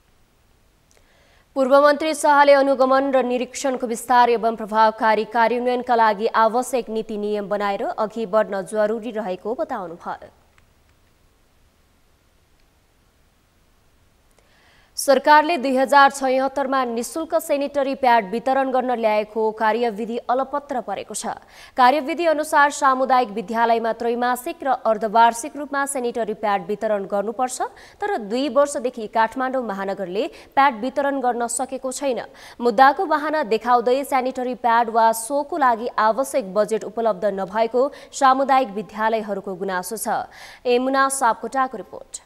पूर्व मन्त्री शाहले अनुगमन र निरीक्षणको विस्तार एवं प्रभावकारी कार्यान्वयनका लागि आवश्यक नीति नियम बनाएर अघि बढ्न जरुरी रहेको बताउनुभयो। सरकारले 2076 मा निशुल्क सेनिटरी प्याड वितरण गर्न ल्याएको कार्यविधि अलपत्र परेको छ। कार्यविधि अनुसार सामुदायिक विद्यालयमा त्रैमासिक र अर्धवार्षिक रूपमा सेनिटरी प्याड वितरण गर्नुपर्छ, तर 2 वर्षदेखि काठमाडौँ महानगरले प्याड वितरण गर्न सकेको छैन। मुद्दाको बहाना देखाउँदै सेनिटरी प्याड वा सोको लागि आवश्यक बजेट उपलब्ध नभएको सामुदायिक विद्यालयहरूको गुनासो छ। यमुना सापकोटाको रिपोर्ट।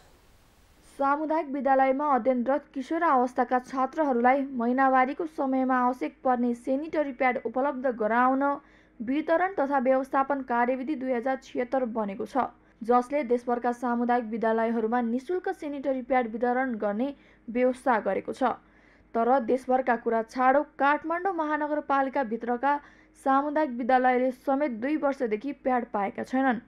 सामुदायिक विद्यालयमा अध्ययनरत किशोरावस्थाका छात्रहरूलाई महिनावारीको समयमा आवश्यक पर्ने सेनिटरी प्याड उपलब्ध गराउन वितरण तथा व्यवस्थापन कार्यविधि 2076 बनेको छ, जसले देशभरका सामुदायिक विद्यालयहरूमा निशुल्क सेनिटरी प्याड वितरण गर्ने व्यवस्था गरेको छ। तर देशभरका कुरा छाडो, काठमाडौँ महानगरपालिकाभित्रका सामुदायिक विद्यालयले समेत 2 वर्षदेखि प्याड पाएका छैनन्।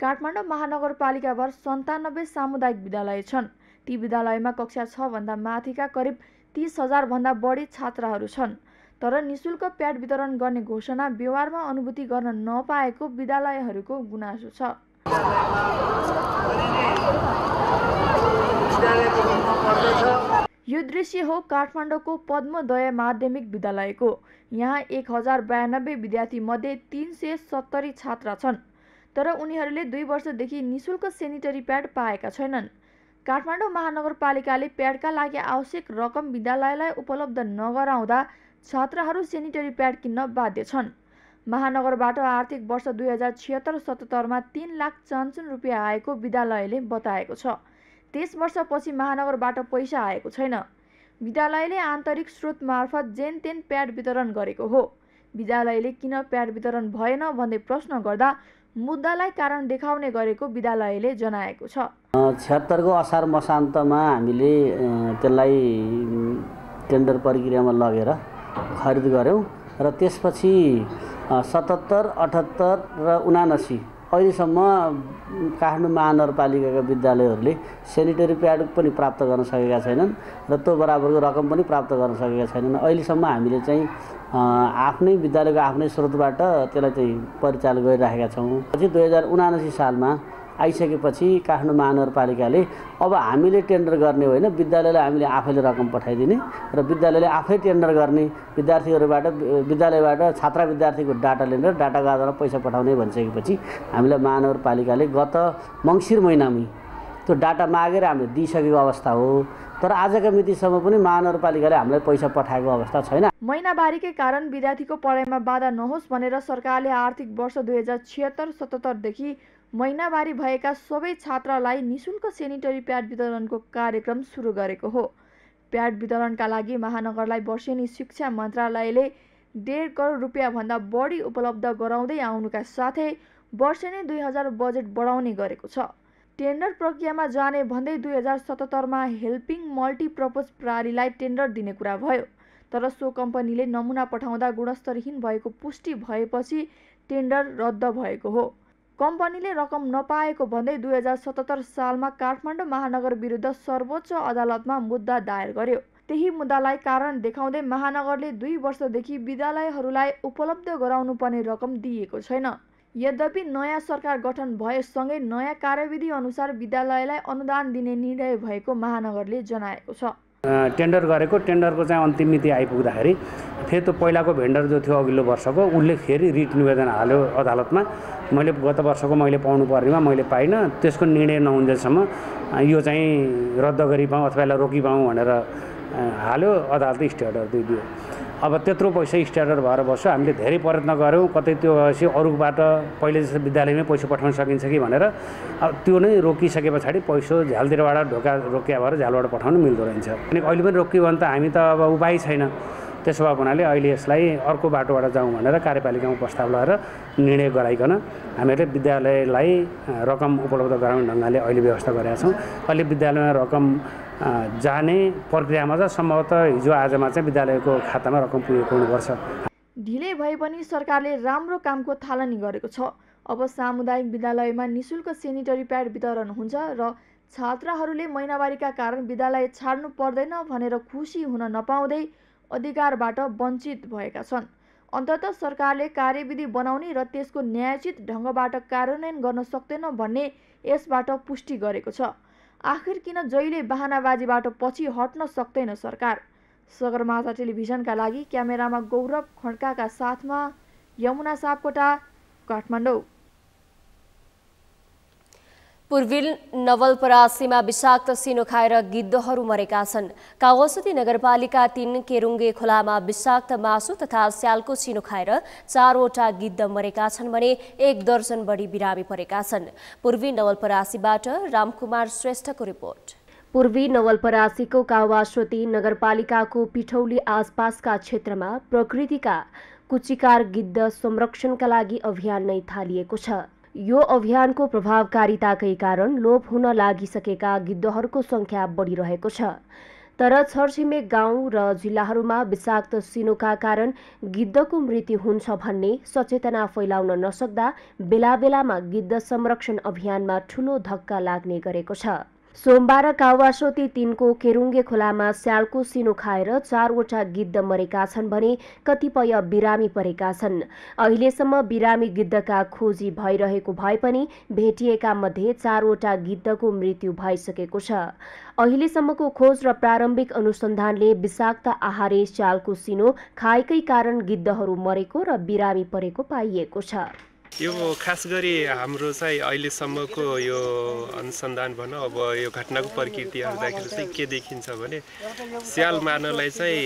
काठमाडौँ महानगरपालिकाभर 97 सामुदायिक विद्यालय छन्। ती विद्यालयमा कक्षा 6 भन्दा माथिका करिब 30,000 भन्दा बढी छात्रहरू छन्, तर निशुल्क प्याड वितरण गर्ने घोषणा व्यवहारमा अनुभूति गर्न नपाएको विद्यालयहरूको गुनासो छ। यो दृश्य हो काठमाडौँको पद्मदय माध्यमिक विद्यालयको। यहाँ 1092 विद्यार्थी मध्ये 370 छात्र छन्, तर उनीहरूले 2 वर्षदेखि निशुल्क सेनिटरी प्याड पाएका छैनन्। काठमाडौँ महानगरपालिकाले प्याडका लागि आवश्यक रकम विद्यालयलाई उपलब्ध नगराउँदा छात्रहरू सेनिटरी प्याड किन्न बाध्य छन्। महानगरबाट आर्थिक वर्ष 2076-77मा 3,95,000 रुपियाँ आएको विद्यालयले बताएको छ। 23 वर्षपछि महानगरबाट पैसा आएको छैन। विद्यालयले आन्तरिक स्रोत मार्फत जेनतेन प्याड वितरण गरेको हो। विद्यालयले किन प्याड वितरण भएन भन्दै प्रश्न गर्दा मुद्दालाई कारण देखाउने गरेको विद्यालयले जनाएको छ। 76 को असार मसान्तमा हामीले त्यसलाई टेन्डर प्रक्रियामा लगेर खरिद गऱ्यौँ र त्यसपछि 77, 78 र 79 अहिलेसम्म काठमाडौँ महानगरपालिकाका विद्यालयहरूले सेनिटरी प्याड पनि प्राप्त गर्न सकेका छैनन् र त्यो बराबरको रकम पनि प्राप्त गर्न सकेका छैनन्। अहिलेसम्म हामीले चाहिँ आफ्नै विद्यालयको आफ्नै स्रोतबाट त्यसलाई चाहिँ परिचालन गरिराखेका छौँ। पछि 2079 सालमा आइसकेपछि काठमाडौँ महानगरपालिकाले अब हामीले टेन्डर गर्ने होइन, विद्यालयलाई हामीले आफैले रकम पठाइदिने र विद्यालयले आफै टेन्डर गर्ने, विद्यार्थीहरूबाट विद्यालयबाट छात्र विद्यार्थीको डाटा लिएर डाटाको आधारमा पैसा पठाउने भनिसकेपछि हामीलाई महानगरपालिकाले गत मङ्सिर महिनामै त्यो डाटा मागेर हामीले दिइसकेको अवस्था हो। तर आजका मितिसम्म पनि महानगरपालिकाले हामीलाई पैसा पठाएको अवस्था छैन। महिनावारीकै कारण विद्यार्थीको पढाइमा बाधा नहोस् भनेर सरकारले आर्थिक वर्ष 2076-77देखि महिनावारी भएका सबै छात्रलाई निशुल्क सेनिटरी प्याड वितरणको कार्यक्रम सुरु गरेको हो। प्याड वितरणका लागि महानगरलाई वर्षेनी शिक्षा मन्त्रालयले 1.5 करोड रुपियाँभन्दा बढी उपलब्ध गराउँदै आउनुका साथै वर्षेनी 2000 बजेट बढाउने गरेको छ। टेन्डर प्रक्रियामा जाने भन्दै 2077 मा हेल्पिङ मल्टिपर्पज प्रणालीलाई टेन्डर दिने कुरा भयो, तर सो कम्पनीले नमुना पठाउँदा गुणस्तरहीन भएको पुष्टि भएपछि टेन्डर रद्द भएको हो। कम्पनीले रकम नपाएको भन्दै 2077 सालमा काठमाडौँ महानगर विरुद्ध सर्वोच्च अदालतमा मुद्दा दायर गर्यो। त्यही मुद्दालाई कारण देखाउँदै महानगरले 2 वर्षदेखि विद्यालयहरूलाई उपलब्ध गराउनुपर्ने रकम दिएको छैन। यद्यपि नयाँ सरकार गठन भएसँगै नयाँ कार्यविधि अनुसार विद्यालयलाई अनुदान दिने निर्णय भएको महानगरले जनाएको छ। टेन्डर गरेको टेन्डरको चाहिँ अन्तिम मिति आइपुग्दाखेरि फेरि त्यो पहिलाको भेन्डर जो थियो अघिल्लो वर्षको उसले फेरि रिट निवेदन हाल्यो अदालतमा, मैले गत वर्षको मैले पाउनु पर्नेमा मैले पाइनँ, त्यसको निर्णय नहुन्जेलसम्म यो चाहिँ रद्द गरिपाऊँ अथवा यसलाई रोकिपाऊँ भनेर हाल्यो अदालतले। स्ट्यान्डर्ड दियो। अब त्यत्रो पैसा स्ट्यान्डर्ड भएर बस्यो। हामीले धेरै प्रयत्न गऱ्यौँ, कतै त्यो अरूबाट पहिले जस्तो विद्यालयमै पैसा पठाउन सकिन्छ कि भनेर, अब त्यो नै रोकिसके पछाडि पैसा झ्यालतिरबाट ढोका रोकिया भएर झ्यालबाट पठाउनु मिल्दो रहेछ। अनि अहिले पनि रोक्यो भने त हामी त अब उपाय छैन। त्यसो भएको हुनाले अहिले यसलाई अर्को बाटोबाट जाउँ भनेर कार्यपालिकामा प्रस्ताव लगाएर निर्णय गराइकन हामीले विद्यालयलाई रकम उपलब्ध गराउने ढङ्गले अहिले व्यवस्था गरेका छौँ। अहिले विद्यालयमा रकम जाने प्रक्रियामा चाहिँ सम्भवतः हिजो आजमा चाहिँ विद्यालयको खातामा रकम पुगेको हुनुपर्छ। ढिलै भए पनि सरकारले राम्रो कामको थालनी गरेको छ। अब सामुदायिक विद्यालयमा निःशुल्क सेनिटरी प्याड वितरण हुन्छ र छात्राहरूले महिनावारीका कारण विद्यालय छाड्नु पर्दैन भनेर खुसी हुन नपाउँदै अधिकारबाट वञ्चित भएका छन्। अन्ततः सरकारले कार्यविधि बनाउने र त्यसको न्यायोचित ढङ्गबाट कार्यान्वयन गर्न सक्दैन भन्ने यसबाट पुष्टि गरेको छ। आखिर किन जहिले बहानाबाजीबाट पछि हट्न सक्दैन सरकार। सगरमाथा टेलिभिजनका लागि क्यामेरामा गौरव खड्काका साथमा यमुना सापकोटा, काठमाडौँ। पूर्वी नवलपरासीमा विषाक्त सिनो खाएर गिद्धहरू मरेका छन्। कावसती नगरपालिका 3 केरुङ्गे खोलामा विषाक्त मासु तथा स्यालको सिनो खाएर 4वटा गिद्ध मरेका छन् भने 1 दर्जन बढी बिरामी परेका छन्। पूर्वी नवलपरासीबाट रामकुमार श्रेष्ठको रिपोर्ट। पूर्वी नवलपरासीको कावसती नगरपालिकाको पिठौली आसपासका क्षेत्रमा प्रकृतिका कुचिकार गिद्ध संरक्षणका लागि अभियान नै थालिएको छ। यो अभियानको प्रभावकारिताकै कारण लोप हुन लागिसकेका गिद्धहरूको सङ्ख्या बढिरहेको छ। तर छरछिमेक गाउँ र जिल्लाहरूमा विषाक्त सिनोका कारण गिद्धको मृत्यु हुन्छ भन्ने सचेतना फैलाउन नसक्दा बेला बेलामा गिद्ध संरक्षण अभियानमा ठूलो धक्का लाग्ने गरेको छ। सोमबार कावासोती 3 को केरुङ्गे खोलामा स्यालको सिनो खाएर 4वटा गिद्ध मरेका छन् भने कतिपय बिरामी परेका छन्। अहिलेसम्म बिरामी गिद्धका खोजी भइरहेको भए पनि भेटिएका मध्ये 4वटा गिद्धको मृत्यु भइसकेको छ। अहिलेसम्मको खोज र प्रारम्भिक अनुसन्धानले विषाक्त आहारे स्यालको सिनो खाएकै कारण गिद्धहरू मरेको र बिरामी परेको पाइएको छ। यो खास गरी हाम्रो चाहिँ अहिलेसम्मको यो अनुसन्धान भनौँ, अब यो घटनाको प्रकृति हेर्दाखेरि चाहिँ के देखिन्छ भने स्याल मार्नलाई चाहिँ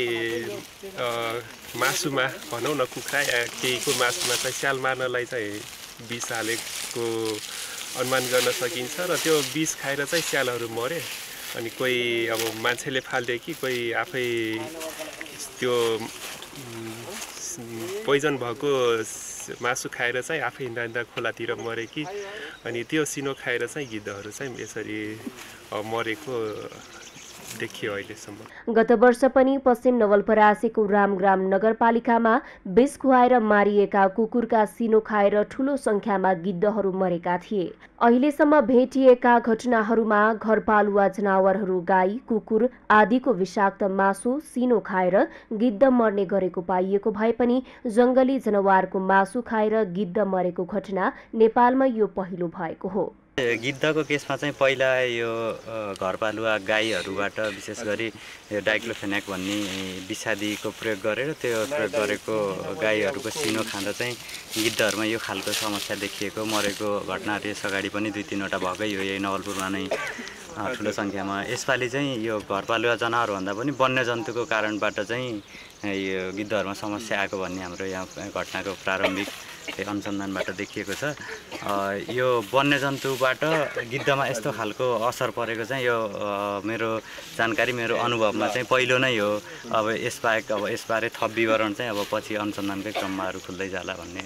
मासुमा भनौँ न कुखुरा केहीको मासुमा चाहिँ स्याल मार्नलाई चाहिँ विष हालेको अनुमान गर्न सकिन्छ र त्यो विष खाएर चाहिँ स्यालहरू मरे। अनि कोही अब मान्छेले फाल्दे कि कोही आफै त्यो पोइजन भएको मासु खाएर चाहिँ आफै हिँड्दा हिँड्दा खोलातिर मरे कि अनि त्यो सिनो खाएर चाहिँ गिद्धहरू चाहिँ यसरी मरेको देखियो अहिलेसम्म। गत वर्ष पनि पश्चिम नवलपरासीको रामग्राम नगरपालिकामा विष खुवाएर मारिएका कुकुरका सिनो खाएर ठूलो संख्यामा गिद्धहरू मरेका थिए। अहिलेसम्म भेटिएका घटनाहरूमा घरपालुवा जनावरहरू गाई कुकुर आदिको विषाक्त मासु सिनो खाएर गिद्ध मर्ने गरेको पाइएको भए पनि जंगली जनावरको मासु खाएर गिद्ध मरेको घटना नेपालमा यो पहिलो भएको हो। गिद्धको केसमा चाहिँ पहिला यो घरपालुवा गाईहरूबाट विशेष गरी डाइक्लोफेनाक भन्ने विषादीको प्रयोग गरेर त्यो प्रयोग गरेको गाईहरूको सिनो खाँदा चाहिँ गिद्धहरूमा यो खालको समस्या देखिएको मरेको घटनाहरू यस अगाडि पनि 2-3 वटा भएकै हो यही नवलपुरमा नै ठुलो सङ्ख्यामा। यसपालि चाहिँ यो घरपालुवा जनावरभन्दा पनि वन्यजन्तुको कारणबाट चाहिँ यो गिद्धहरूमा समस्या आएको भन्ने हाम्रो यहाँ घटनाको प्रारम्भिक अनुसन्धानबाट देखिएको छ। यो वन्यजन्तुबाट गिद्धमा यस्तो खालको असर परेको चाहिँ यो मेरो जानकारी मेरो अनुभवमा चाहिँ पहिलो नै हो। अब यसबाहेक अब यसबारे थप विवरण चाहिँ अब पछि अनुसन्धानकै क्रममाहरू खुल्दै जाला भन्ने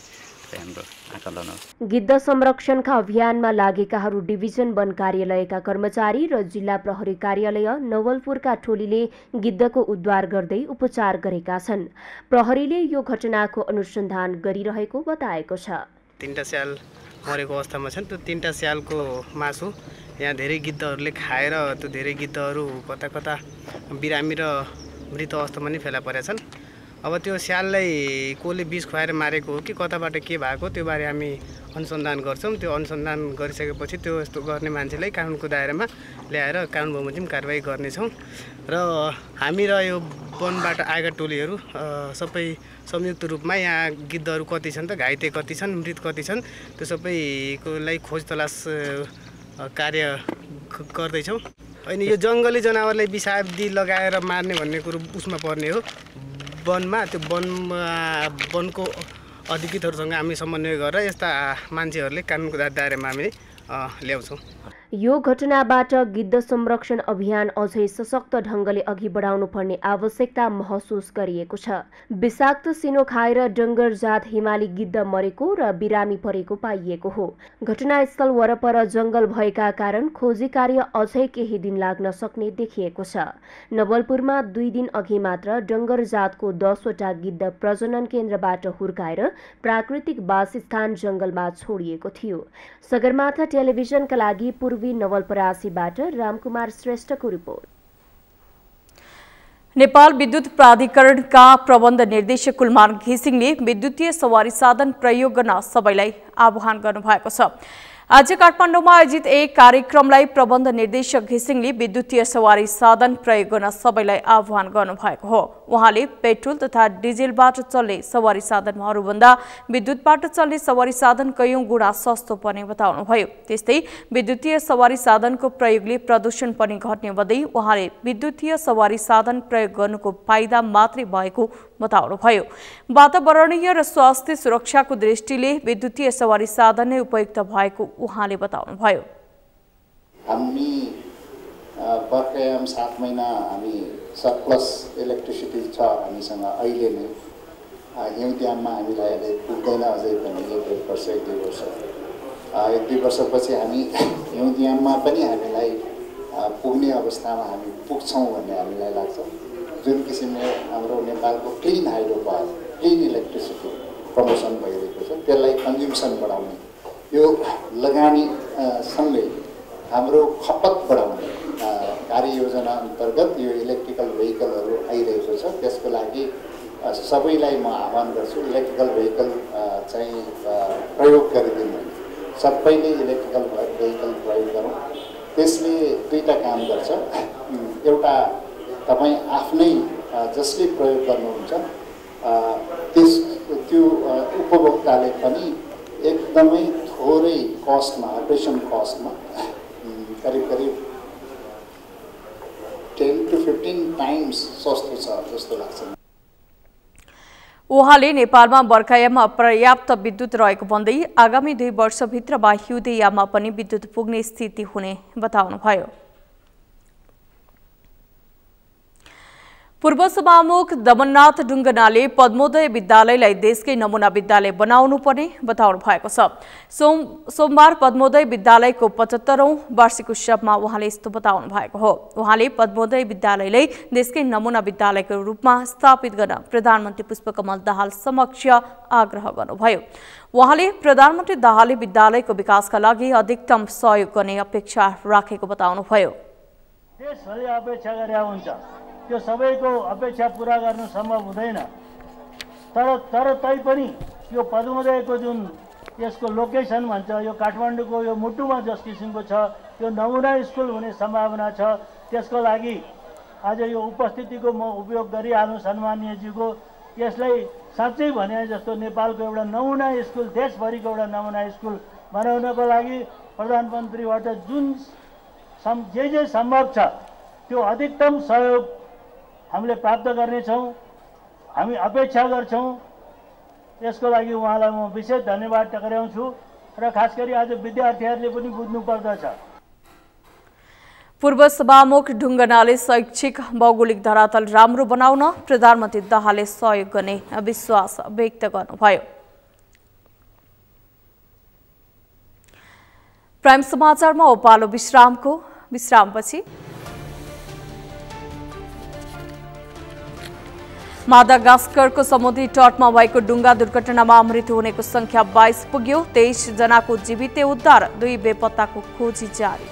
हाम्रो आकलन हो। गिद्ध संरक्षणका अभियानमा लागेकाहरू डिभिजन 1 कार्यालयका कर्मचारी र जिल्ला प्रहरी कार्यालय नवलपुरका टोलीले गिद्धको उद्धार गर्दै उपचार गरेका छन्। प्रहरीले यो घटनाको अनुसन्धान गरिरहेको बताएको छ। 3 स्याल मरेको अवस्थामा छन्। त्यो 3 स्यालको मासु यहाँ धेरै गिद्धहरूले खाएर त्यो धेरै गिद्धहरू कता कता बिरामी र मृत अवस्थामा नै फेला परेका छन्। अब त्यो स्याललाई कोले विष खुवाएर मारेको हो कि कताबाट के भएको त्यो बारे हामी अनुसन्धान गर्छौँ। त्यो अनुसन्धान गरिसकेपछि त्यो यस्तो गर्ने मान्छेलाई कानुनको दायरामा ल्याएर कानुन बमोजिम कारवाही गर्नेछौँ। र हामी र यो वनबाट आएका टोलीहरू सबै संयुक्त रूपमा यहाँ गिद्धहरू कति छन् त घाइते कति छन् मृत कति छन् त्यो सबैको लागि खोज तलास कार्य गर्दैछौँ। अनि यो जङ्गली जनावरलाई विषादी लगाएर मार्ने भन्ने कुरो उसमा पर्ने हो। वनमा त्यो वनको अधिकृतहरूसँग हामी समन्वय गरेर यस्ता मान्छेहरूले कानुनको दायरामा हामीले ल्याउँछौं। यो घटनाबाट गिद्ध संरक्षण अभियान अझै सशक्त ढंगले अघि बढाउनुपर्ने आवश्यकता महसुस गरिएको छ। विषाक्त सिनो खाएर डंगर जात हिमाली गिद्ध मरेको र बिरामी परेको पाइएको हो। घटनास्थल वरपर जंगल भएका कारण खोजी कार्य अझै केही दिन लाग्न सक्ने देखिएको छ। नवलपुरमा 2 दिन अघि मात्र डंगर जातको 10वटा गिद्ध प्रजनन केन्द्रबाट हुर्काएर प्राकृतिक वासस्थान जंगलमा छोडिएको थियो। सगरमाथा टेलिभिजनका लागि नवलपरासीबाट रामकुमार श्रेष्ठको रिपोर्ट। नेपाल विद्युत प्राधिकरणका प्रबन्ध निर्देशक कुलमान घिसिङले विद्युतीय सवारी साधन प्रयोग गर्न सबैलाई आह्वान गर्नुभएको छ। आज काठमाडौँमा आयोजित एक कार्यक्रमलाई प्रबन्ध निर्देशक घिसिङले विद्युतीय सवारी साधन प्रयोग गर्न सबैलाई आह्वान गर्नुभएको हो। उहाँले पेट्रोल तथा डिजेलबाट चल्ने सवारी साधनहरूभन्दा विद्युतबाट चल्ने सवारी साधन कयौं गुणा सस्तो पर्ने बताउनुभयो। त्यस्तै विद्युतीय सवारी साधनको प्रयोगले प्रदूषण पनि घट्ने भन्दै उहाँले विद्युतीय सवारी साधन प्रयोग गर्नुको फाइदा मात्रै भएको बताउनुभयो। वातावरणीय र स्वास्थ्य सुरक्षाको दृष्टिले विद्युतीय सवारी साधन नै उपयुक्त भएको उहाँले बताउनुभयो। हामी बर्खायाम 7 महिना हामी सरप्लस इलेक्ट्रिसिटी छ हामीसँग अहिले नै। हिउँदयाममा हामीलाई अहिले पुग्दैन अझै पनि 1-2 वर्ष। 1-2 वर्षपछि हामी हिउँदयाममा पनि हामीलाई पुग्ने अवस्थामा हामी पुग्छौँ भन्ने हामीलाई लाग्छ। जुन किसिमले हाम्रो नेपालको clean hydro power clean electricity promotion भइरहेको छ त्यसलाई कन्ज्युम्सन बढाउने यो लगानी सँगै हाम्रो खपत बढाउने कार्ययोजना अन्तर्गत यो इलेक्ट्रिकल भेहिकलहरू आइरहेको छ। त्यसको लागि सबैलाई म आह्वान गर्छु इलेक्ट्रिकल भेहिकल चाहिँ प्रयोग गरिदिनु। सबैले इलेक्ट्रिकल भेहिकल प्रयोग गरौँ। त्यसले 2टा काम गर्छ। एउटा तपाई आफ्नै जसले प्रयोग गर्नुहुन्छ त्यो उपभोक्ताले पनि एकदमै थोरै कस्टमा अपरेसन कस्टमा करिब 10 to 15 टाइम्स सस्तो छ जस्तो लाग्छ। उहाँले नेपालमा बर्खायाममा पर्याप्त विद्युत रहेको भन्दै आगामी 2 वर्षभित्रमा हिउँदयाममा पनि विद्युत पुग्ने स्थिति हुने बताउनुभयो। पूर्व सभामुख दमननाथ डुंगनले पद्मोदय विद्यालयलाई देशकै नमुना विद्यालय बनाउनुपर्ने बताउनु भएको छ। सोमबार पद्मोदय विद्यालयको 75औं वार्षिक उत्सवमा उहाँले यस्तो बताउनु भएको हो। उहाँले पद्मोदय विद्यालयलाई देशकै नमुना विद्यालयको रूपमा स्थापित गर्न प्रधानमन्त्री पुष्पकमल दाहाल समक्ष आग्रह गर्नुभयो। उहाँले प्रधानमन्त्री दाहालले विद्यालयको विकासका लागि अधिकतम सहयोग गर्ने अपेक्षा राखेको बताउनुभयो। त्यो सबैको अपेक्षा पूरा गर्न सम्भव हुँदैन, तर तैपनि यो पद्मोदयको जुन यसको लोकेसन भन्छ यो काठमाडौँको यो मुटुमा जस किसिमको छ यो नमुना स्कुल हुने सम्भावना छ। त्यसको लागि आज यो उपस्थितिको म उपयोग गरिहालौँ सन्माननीयजीको। यसलाई साँच्चै भने जस्तो नेपालको एउटा नमुना स्कुल देशभरिको एउटा नमुना स्कुल बनाउनको लागि प्रधानमन्त्रीबाट जुन जे सम्भव छ त्यो अधिकतम सहयोग हामीले प्राप्त गर्नेछौँ, हामी अपेक्षा गर्छौँ। यसको लागि उहाँलाई म विशेष धन्यवाद टक्राउँछु र खास गरी आज विद्यार्थीहरूले पनि बुझ्नुपर्दछ। पूर्व सभामुख ढुङ्गनाले शैक्षिक भौगोलिक धरातल राम्रो बनाउन प्रधानमन्त्री दाहालले सहयोग गर्ने विश्वास व्यक्त गर्नुभयो। प्राइम समाचारमा उपालो विश्रामपछि मदागास्करको समुद्री तटमा भएको डुङ्गा दुर्घटनामा मृत्यु हुनेको संख्या 22 पुग्यो। 23 जनाको जीवितै उद्धार, 2 बेपत्ताको खोजी जारी।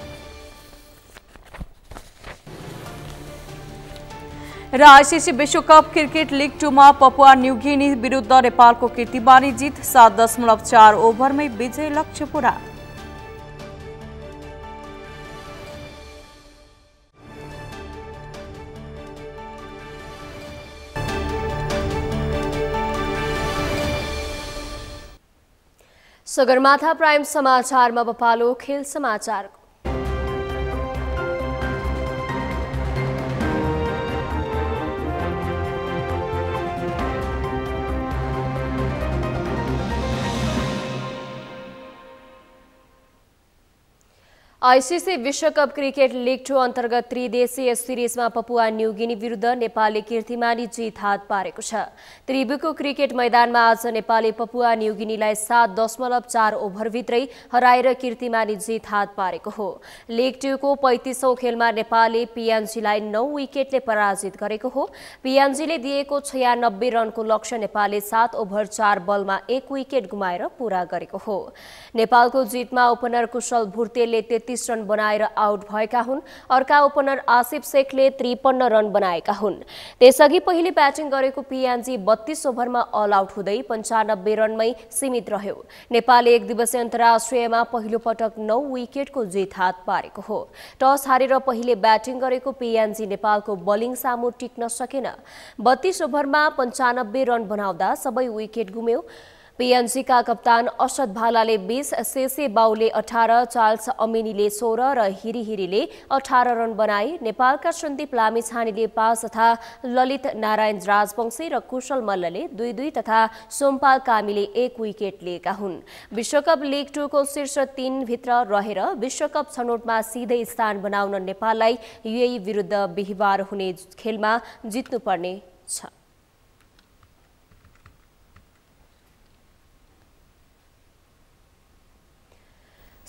र आईसीसी विश्वकप क्रिकेट लिग 2 मा पपुवा न्यु गिनी विरुद्ध नेपालको कीर्तिमानी जित। 7.4 ओभरमै विजय लक्ष्य पूरा। सगरमाथा प्राइम समाचारमा बपालो खेल समाचार। आईसीसी विश्वकप क्रिकेट लीग 2 अंतर्गत त्रिदेशीय सीरीजमा पपुवा न्यु गिनी विरुद्ध नेपालले कीर्तिमानी जीत हात पारेको छ। त्रिभुको क्रिकेट मैदानमा आज नेपालले पपुवा न्यु गिनीलाई 7.4 ओभरभित्रै हराएर कीर्तिमानी जीत हात पारेको हो। लीग 2 को 35औं खेलमा नेपालले पीएनजीलाई 9 विकेटले पराजित गरेको हो। पीएनजीले दिएको 96 रनको लक्ष्य नेपालले 7 ओभर 4 बलमा 1 विकेट गुमाएर पूरा गरेको हो। नेपालको जीतमा ओपनर कुशल भूर्तले 33 रन बनाएर आउट भएका हुन्। अर्का ओपनर आसिफ शेखले 53 रन बनाएका हुन्। त्यसअघि पहिले ब्याटिङ गरेको पीएनजी 32 ओभरमा ऑल आउट हुँदै 95 रनमै सीमित रह्यो। नेपालले एक दिवसीय अन्तर्राष्ट्रियमा पहिलो पटक 9 विकेटको जीत हात पारेको हो। टस हारेर पहिले ब्याटिङ गरेको पीएनजी नेपालको बलिङ सामु टिक्न सकेन। 32 ओभरमा 95 रन बनाउँदा सबै विकेट गुम्यो। पीएनजी का कप्तान अश्वत्थामा भालाले 20, सेसे बाउले 18, चाल्स अमिनीले 16 र हिरीहिरीले 18 रन बनाए। नेपालका सन्दीप लामिछानेले 5 तथा ललित नारायण राजवंश र कुशल मल्लले 2-2 तथा सोमपाल कामीले 1 विकेट लिएका हुन्। विश्वकप लीग 2 को शीर्ष 3 भित्र रहेर विश्वकप छनौटमा सीधै स्थान बनाउन नेपाललाई युएई विरुद्ध बिहीबार हुने खेलमा जित्नुपर्ने छ।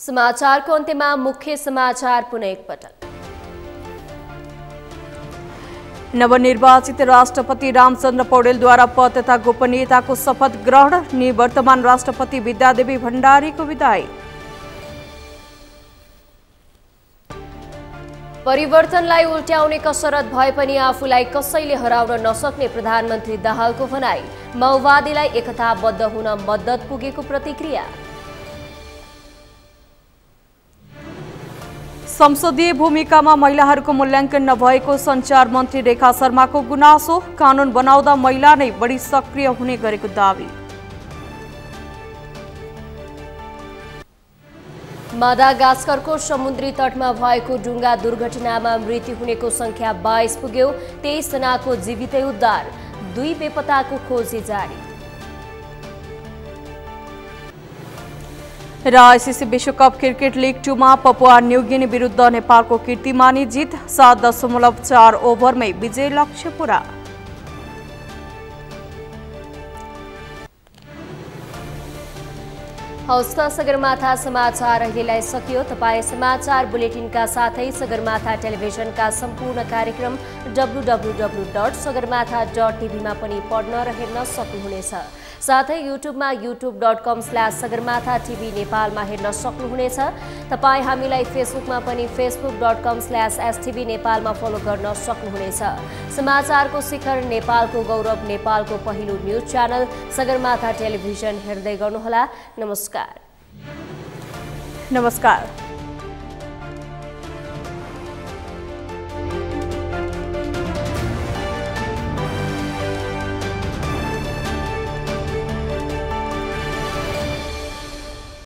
समाचारको अन्त्यमा मुख्य समाचार पुनः एकपटक। नवनिर्वाचित राष्ट्रपति रामचन्द्र पौडेलद्वारा पद तथा गोपनीयताको शपथ ग्रहण। निवर्तमान राष्ट्रपति विद्यादेवी भण्डारीको विदाई। परिवर्तनलाई उल्ट्याउने कसरत भए पनि आफूलाई कसैले हराउन नसक्ने प्रधानमन्त्री दाहालको भनाई। माओवादीलाई एकताबद्ध हुन मद्दत पुगेको प्रतिक्रिया। संसदीय भूमिकामा महिलाहरूको मूल्याङ्कन नभएको सञ्चार मन्त्री रेखा शर्माको गुनासो। कानून बनाउँदा महिला नै बढी सक्रिय हुने गरेको दावी। मदागास्करको समुद्री तटमा भएको डुङ्गा दुर्घटनामा मृत्यु हुनेको संख्या 22 पुग्यो। 23 जनाको जीवितै उद्धार। 2 बेपत्ताको खोजी जारी। र आईसीसी विश्वकप क्रिकेट लीग 2 मा पपुवा न्यु गिनी विरुद्ध नेपालको कीर्तिमानी जीत। 7.4 ओभरमै विजय लक्ष्य पूरा। हौस् त सगरमाथा समाचार अहिलेलाई सकियो। तपाईँ समाचार बुलेटिनका साथै सगरमाथा टेलिभिजनका सम्पूर्ण कार्यक्रम www.sagarmatha.tv मा पनि पढ्न र हेर्न सक्नुहुनेछ। साथै युट्युबमा youtube.com/sagarmathatv नेपालमा हेर्न सक्नुहुनेछ। तपाई हामीलाई फेसबुकमा पनि facebook.com/stv नेपालमा फलो गर्न सक्नुहुनेछ। समाचारको शिखर नेपालको गौरव, नेपालको पहिलो न्यूज च्यानल सगरमाथा टेलिभिजन हेर्दै गर्नुहोला। नमस्कार।